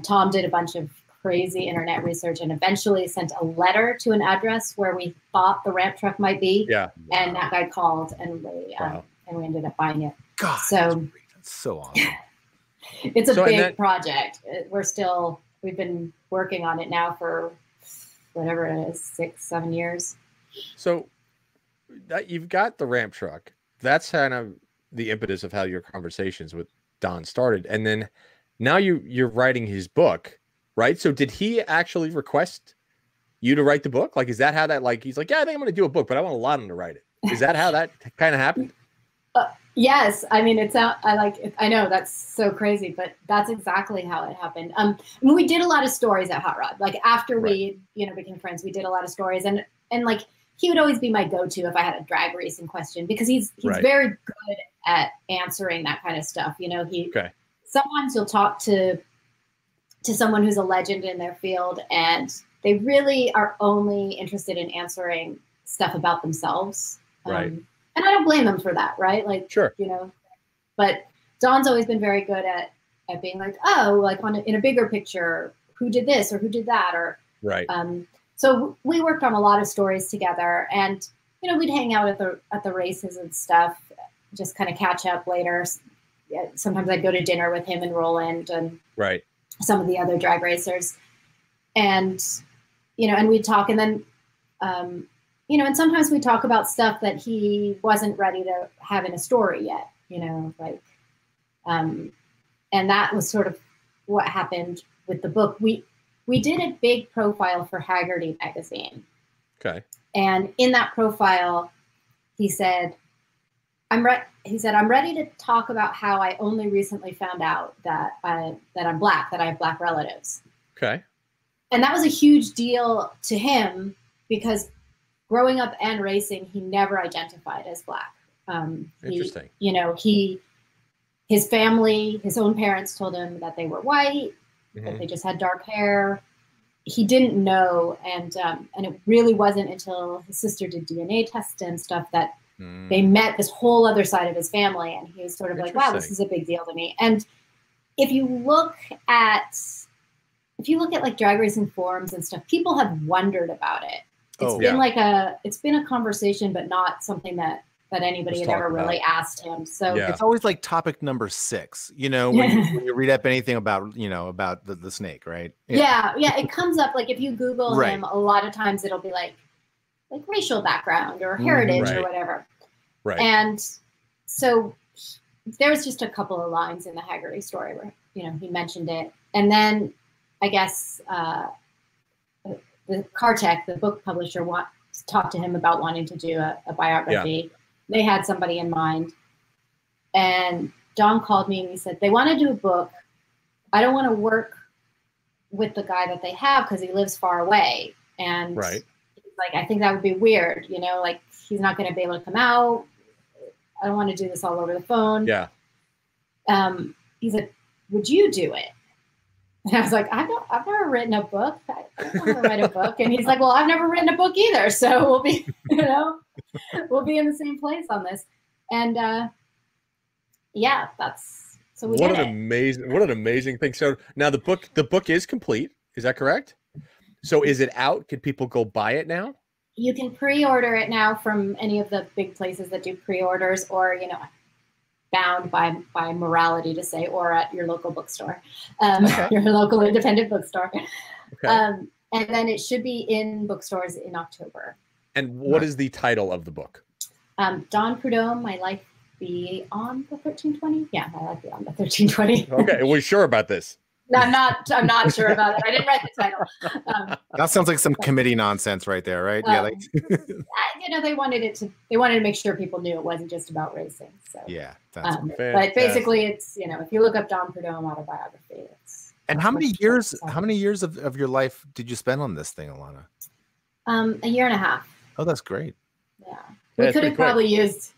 Tom did a bunch of crazy internet research and eventually sent a letter to an address where we thought the ramp truck might be. Yeah. And that guy called, and we ended up buying it. God, that's so awesome. It's a big project. We've been working on it now for whatever it is, 6, 7 years. So that you've got the ramp truck. That's kind of the impetus of how your conversations with Don started. And then now you're writing his book, right? So did he actually request you to write the book? Like, is that how that, like, he's like, yeah, I think I'm going to do a book, but I want Elana to write it. Is that how that kind of happened? Yes, I mean, I know that's so crazy, but that's exactly how it happened. I mean, we did a lot of stories at Hot Rod. Like after we, became friends, we did a lot of stories, and like he would always be my go-to if I had a drag racing question, because he's very good at answering that kind of stuff. You know, sometimes you'll talk to to someone who's a legend in their field, and they really are only interested in answering stuff about themselves. Right. And I don't blame them for that, right? Like, sure. You know, but Don's always been very good at being like, oh, like on a, in a bigger picture, who did this or who did that, or right. So we worked on a lot of stories together, and you know, we'd hang out at the races and stuff, just kind of catch up later. Sometimes I'd go to dinner with him and Roland and right. some of the other drag racers, and you know, and we'd talk, and then you know, and sometimes we talk about stuff that he wasn't ready to have in a story yet, you know, like and that was sort of what happened with the book. We did a big profile for Haggerty magazine. Okay. And in that profile, he said, "I'm ready to talk about how I only recently found out that I'm black, that I have black relatives." Okay. And that was a huge deal to him because growing up and racing, he never identified as black. Interesting. You know, his family, his own parents told him that they were white, mm-hmm. that they just had dark hair. He didn't know, and it really wasn't until his sister did DNA tests and stuff that they met this whole other side of his family, and he was sort of like, wow, this is a big deal to me. And if you look at like drag racing forums and stuff, people have wondered about it. It's been a conversation, but not something that anybody had ever really asked him. So yeah. It's always like topic number 6, you know, when you read up anything about, you know, about the snake, right? Yeah. Yeah. It comes up, like if you Google right. him, a lot of times it'll be like racial background or heritage right. or whatever. Right. And so there's just a couple of lines in the Haggerty story where, you know, he mentioned it. And then I guess the Kartek, the book publisher, talked to him about wanting to do a biography. Yeah. They had somebody in mind. And Don called me and he said, they want to do a book. I don't want to work with the guy that they have because he lives far away. And right. like, I think that would be weird, you know, like he's not going to be able to come out. I don't want to do this all over the phone. Yeah. He said, would you do it? And I was like, I've never written a book. I don't want to write a book. And he's like, well, I've never written a book either. So we'll be, you know, we'll be in the same place on this. And yeah, that's, so we did it. What an amazing thing. So now the book is complete. Is that correct? So is it out? Could people go buy it now? You can pre-order it now from any of the big places that do pre-orders, or, you know, bound by morality to say, or at your local bookstore, your local independent bookstore. Okay. And then it should be in bookstores in October. And what is the title of the book? Don Prudhomme, My Life Beyond the 1320. Yeah, My Life Beyond the 1320. Okay, we're sure about this. I'm not sure about it. I didn't write the title. That sounds like some committee nonsense right there, right? Yeah, like you know, they wanted to make sure people knew it wasn't just about racing. So yeah, that's but basically it's, you know, if you look up Don Prudhomme autobiography, it's and how many years of your life did you spend on this thing, Elana? A year and a half. Oh, that's great. Yeah. We could have probably used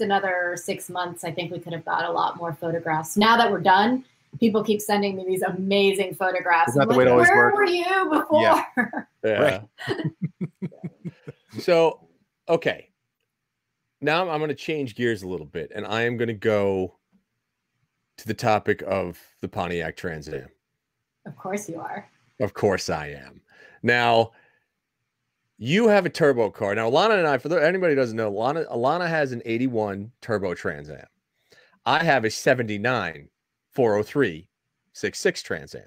another 6 months. I think we could have got a lot more photographs. Now that we're done, people keep sending me these amazing photographs. Like, where were you before? Yeah. Yeah. Right. So, okay. Now I'm going to change gears a little bit, and I am going to go to the topic of the Pontiac Trans Am. Of course you are. Of course I am. Now, you have a turbo car. Now, Elana and I, for anybody who doesn't know, Elana has an 81 turbo Trans Am. I have a 79 403 66 Trans Am.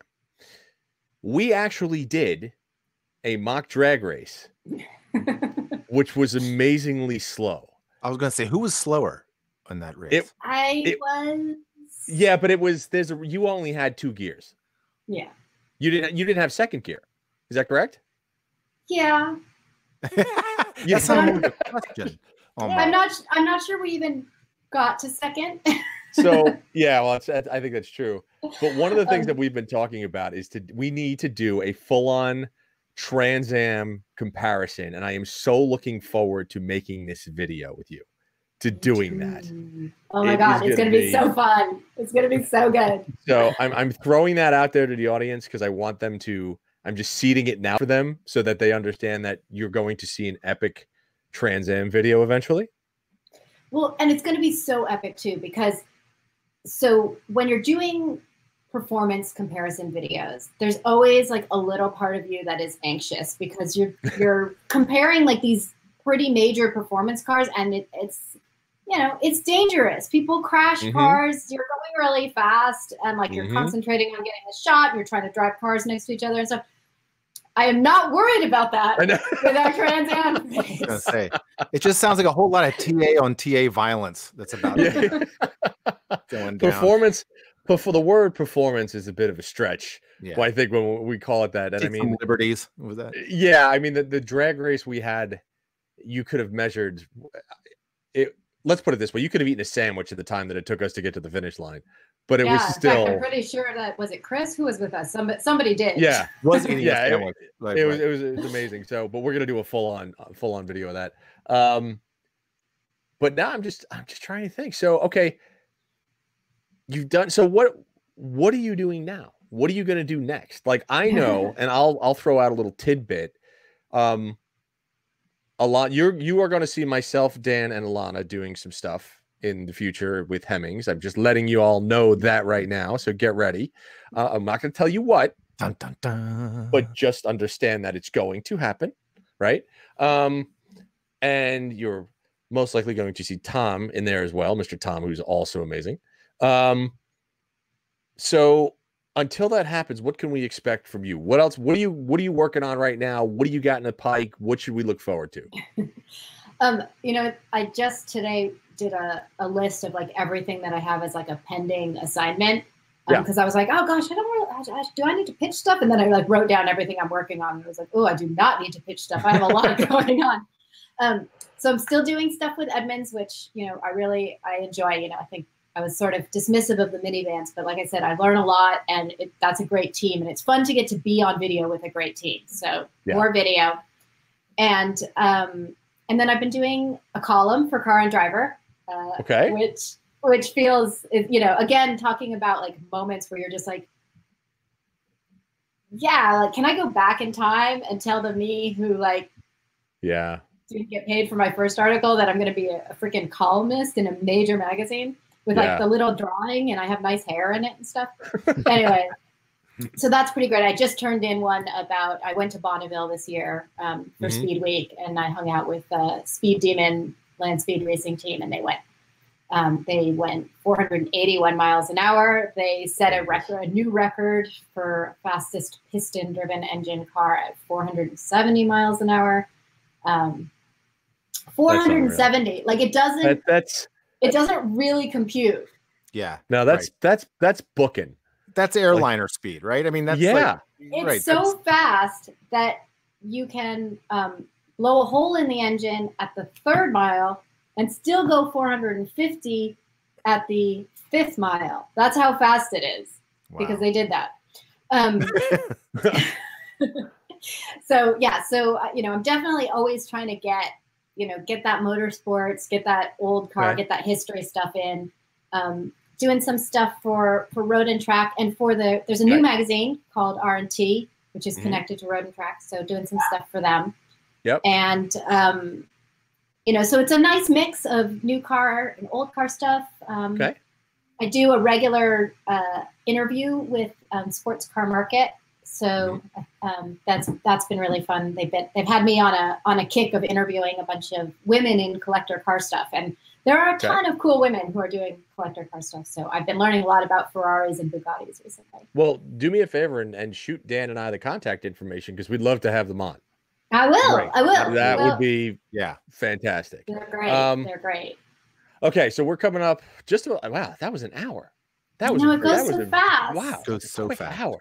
We actually did a mock drag race, which was amazingly slow. I was going to say, who was slower on that race? I was. Yeah, but it was you only had 2 gears. Yeah. You didn't have second gear. Is that correct? Yeah. That's not a question. Oh, yeah, I'm not sure we even got to second. So yeah, well, I think that's true. But one of the things that we've been talking about is we need to do a full-on Trans Am comparison, and I am so looking forward to making this video with you to doing that. Oh my God, it's going to be so fun. It's going to be so good. So I'm throwing that out there to the audience because I want them to, I'm just seeding it now for them so that they understand that you're going to see an epic Trans Am video eventually. Well, and it's going to be so epic too, because so when you're doing performance comparison videos, there's always like a little part of you that is anxious because you're comparing like these pretty major performance cars, and it's, you know, it's dangerous. People crash cars. You're going really fast, and like you're concentrating on getting the shot. And you're trying to drive cars next to each other and stuff. I am not worried about that with our Trans Am. I was gonna say, it just sounds like a whole lot of TA on TA violence. That's about it. Going down. Performance, but for the word performance is a bit of a stretch. Yeah. Well, I think when we call it that, and I mean liberties with that. Yeah, I mean the drag race we had, you could have measured it. Let's put it this way: you could have eaten a sandwich at the time that it took us to get to the finish line, but it was still. In fact, I'm pretty sure that was it. Chris, who was with us, somebody did. Yeah, was eating a sandwich. It was amazing. So, but we're gonna do a full on video of that. But now I'm just trying to think. So, okay, you've done. So what are you doing now? What are you gonna do next? Like I know, and I'll throw out a little tidbit. You are going to see myself, Dan, and Elana doing some stuff in the future with Hemmings. I'm just letting you all know that right now, so get ready. I'm not going to tell you what, dun, dun, dun. But just understand that it's going to happen, right? And you're most likely going to see Tom in there as well, Mr. Tom, who's also amazing. So until that happens, what can we expect from you? What else? What are you working on right now? What do you got in the pike? What should we look forward to? You know, I just today did a list of like everything that I have as like a pending assignment because I was like, oh gosh, I don't really, do I need to pitch stuff? And then I like wrote down everything I'm working on. And I was like, oh, I do not need to pitch stuff. I have a lot going on. So I'm still doing stuff with Edmonds, which you know I enjoy. You know, I think. I was sort of dismissive of the minivans, but like I said, I learn a lot, and that's a great team, and it's fun to get to be on video with a great team. So more video, and then I've been doing a column for Car and Driver, which feels, you know, again talking about like moments where you're just like, yeah, like can I go back in time and tell the me who like, yeah, didn't get paid for my first article that I'm going to be a freaking columnist in a major magazine. With like the little drawing, and I have nice hair in it and stuff. Anyway, so that's pretty great. I just turned in one about, I went to Bonneville this year for Speed Week, and I hung out with the Speed Demon Land Speed Racing team, and they went 481 miles an hour. They set a new record for fastest piston-driven engine car at 470 miles an hour. 470, like it doesn't. It doesn't really compute. Yeah. No, that's booking. That's airliner speed, right? I mean, that's so fast that you can blow a hole in the engine at the third mile and still go 450 at the fifth mile. That's how fast it is because they did that. So yeah, so you know, I'm definitely always trying to get that motorsports, get that old car, get that history stuff in. Doing some stuff for Road and Track, and for there's a new magazine called R&T, which is connected to Road and Track. So doing some stuff for them. Yep. And you know, so it's a nice mix of new car and old car stuff. I do a regular interview with Sports Car Market. So that's been really fun. They've had me on a kick of interviewing a bunch of women in collector car stuff, and there are a ton of cool women who are doing collector car stuff. So I've been learning a lot about Ferraris and Bugattis recently. Well, do me a favor and shoot Dan and I the contact information because we'd love to have them on. I will. Great. I will. That would be fantastic. They're great. They're great. Okay, so we're coming up just about, wow. That was an hour. That was it goes so fast. Wow, it goes so fast. Hour.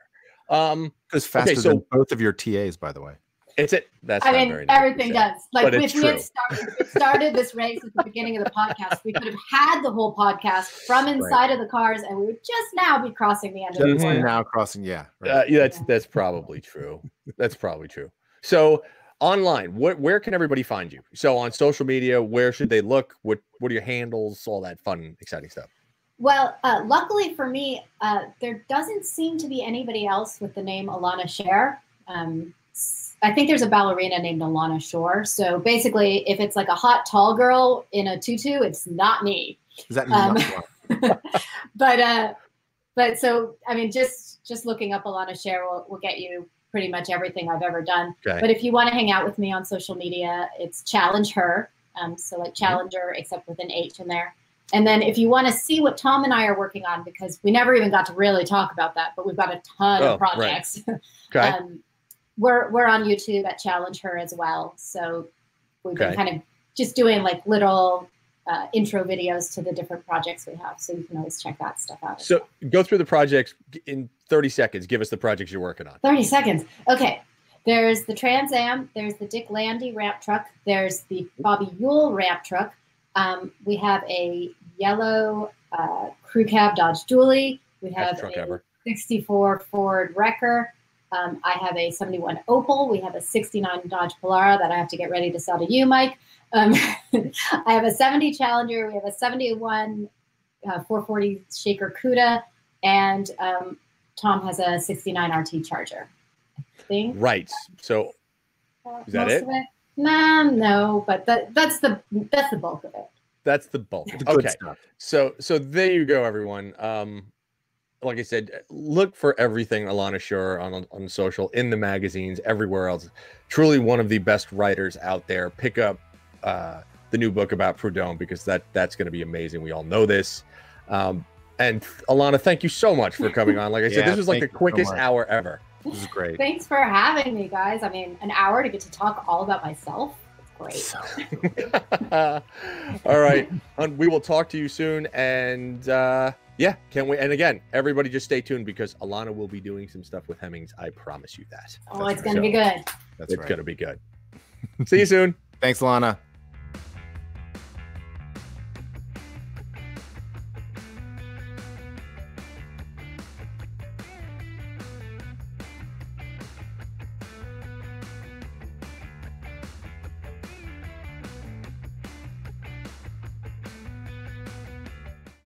As fast as both of your TAs, by the way. Everything does. Like if we had started this race at the beginning of the podcast, we could have had the whole podcast from inside of the cars, and we would just now be crossing the end of the corner. Now crossing, yeah. That's probably true. So online, where can everybody find you? So on social media, where should they look? What are your handles? All that fun, exciting stuff. Well, luckily for me, there doesn't seem to be anybody else with the name Elana Scherr. I think there's a ballerina named Elana Scherr. So basically, if it's like a hot, tall girl in a tutu, it's not me. Is that but so, I mean, just looking up Elana Scherr will get you pretty much everything I've ever done. Okay. But if you want to hang out with me on social media, it's Challenge Her. So like Challenger, except with an H in there. And then if you want to see what Tom and I are working on, because we never even got to really talk about that, but we've got a ton of projects. Right. Okay. We're on YouTube at Challenge Her as well. So we've been kind of just doing like little intro videos to the different projects we have. So you can always check that stuff out. So go through the projects in 30 seconds. Give us the projects you're working on. 30 seconds. Okay. There's the Trans Am. There's the Dick Landy ramp truck. There's the Bobby Yule ramp truck. We have a yellow crew cab Dodge Dually. We have a 64 Ford Wrecker. I have a 71 Opal. We have a 69 Dodge Polara that I have to get ready to sell to you, Mike. I have a 70 Challenger. We have a 71 440 Shaker Cuda. And Tom has a 69 RT Charger, I think. Right. So is that it? Nah, no, but that's the bulk of it. That's the bulk. Okay. So there you go, everyone. Like I said, look for everything Elana Scherr on social, in the magazines, everywhere else. Truly one of the best writers out there. Pick up the new book about Prudhomme, because that's going to be amazing. We all know this. And Elana, thank you so much for coming on. Like I said, this was like the quickest hour ever. This is great. Thanks for having me, guys. I mean, an hour to get to talk all about myself. It's great. All right. We will talk to you soon. And yeah, can't wait. And again, everybody just stay tuned, because Elana will be doing some stuff with Hemmings. I promise you that. Oh, it's going to be good. That's right. It's going to be good. See you soon. Thanks, Elana.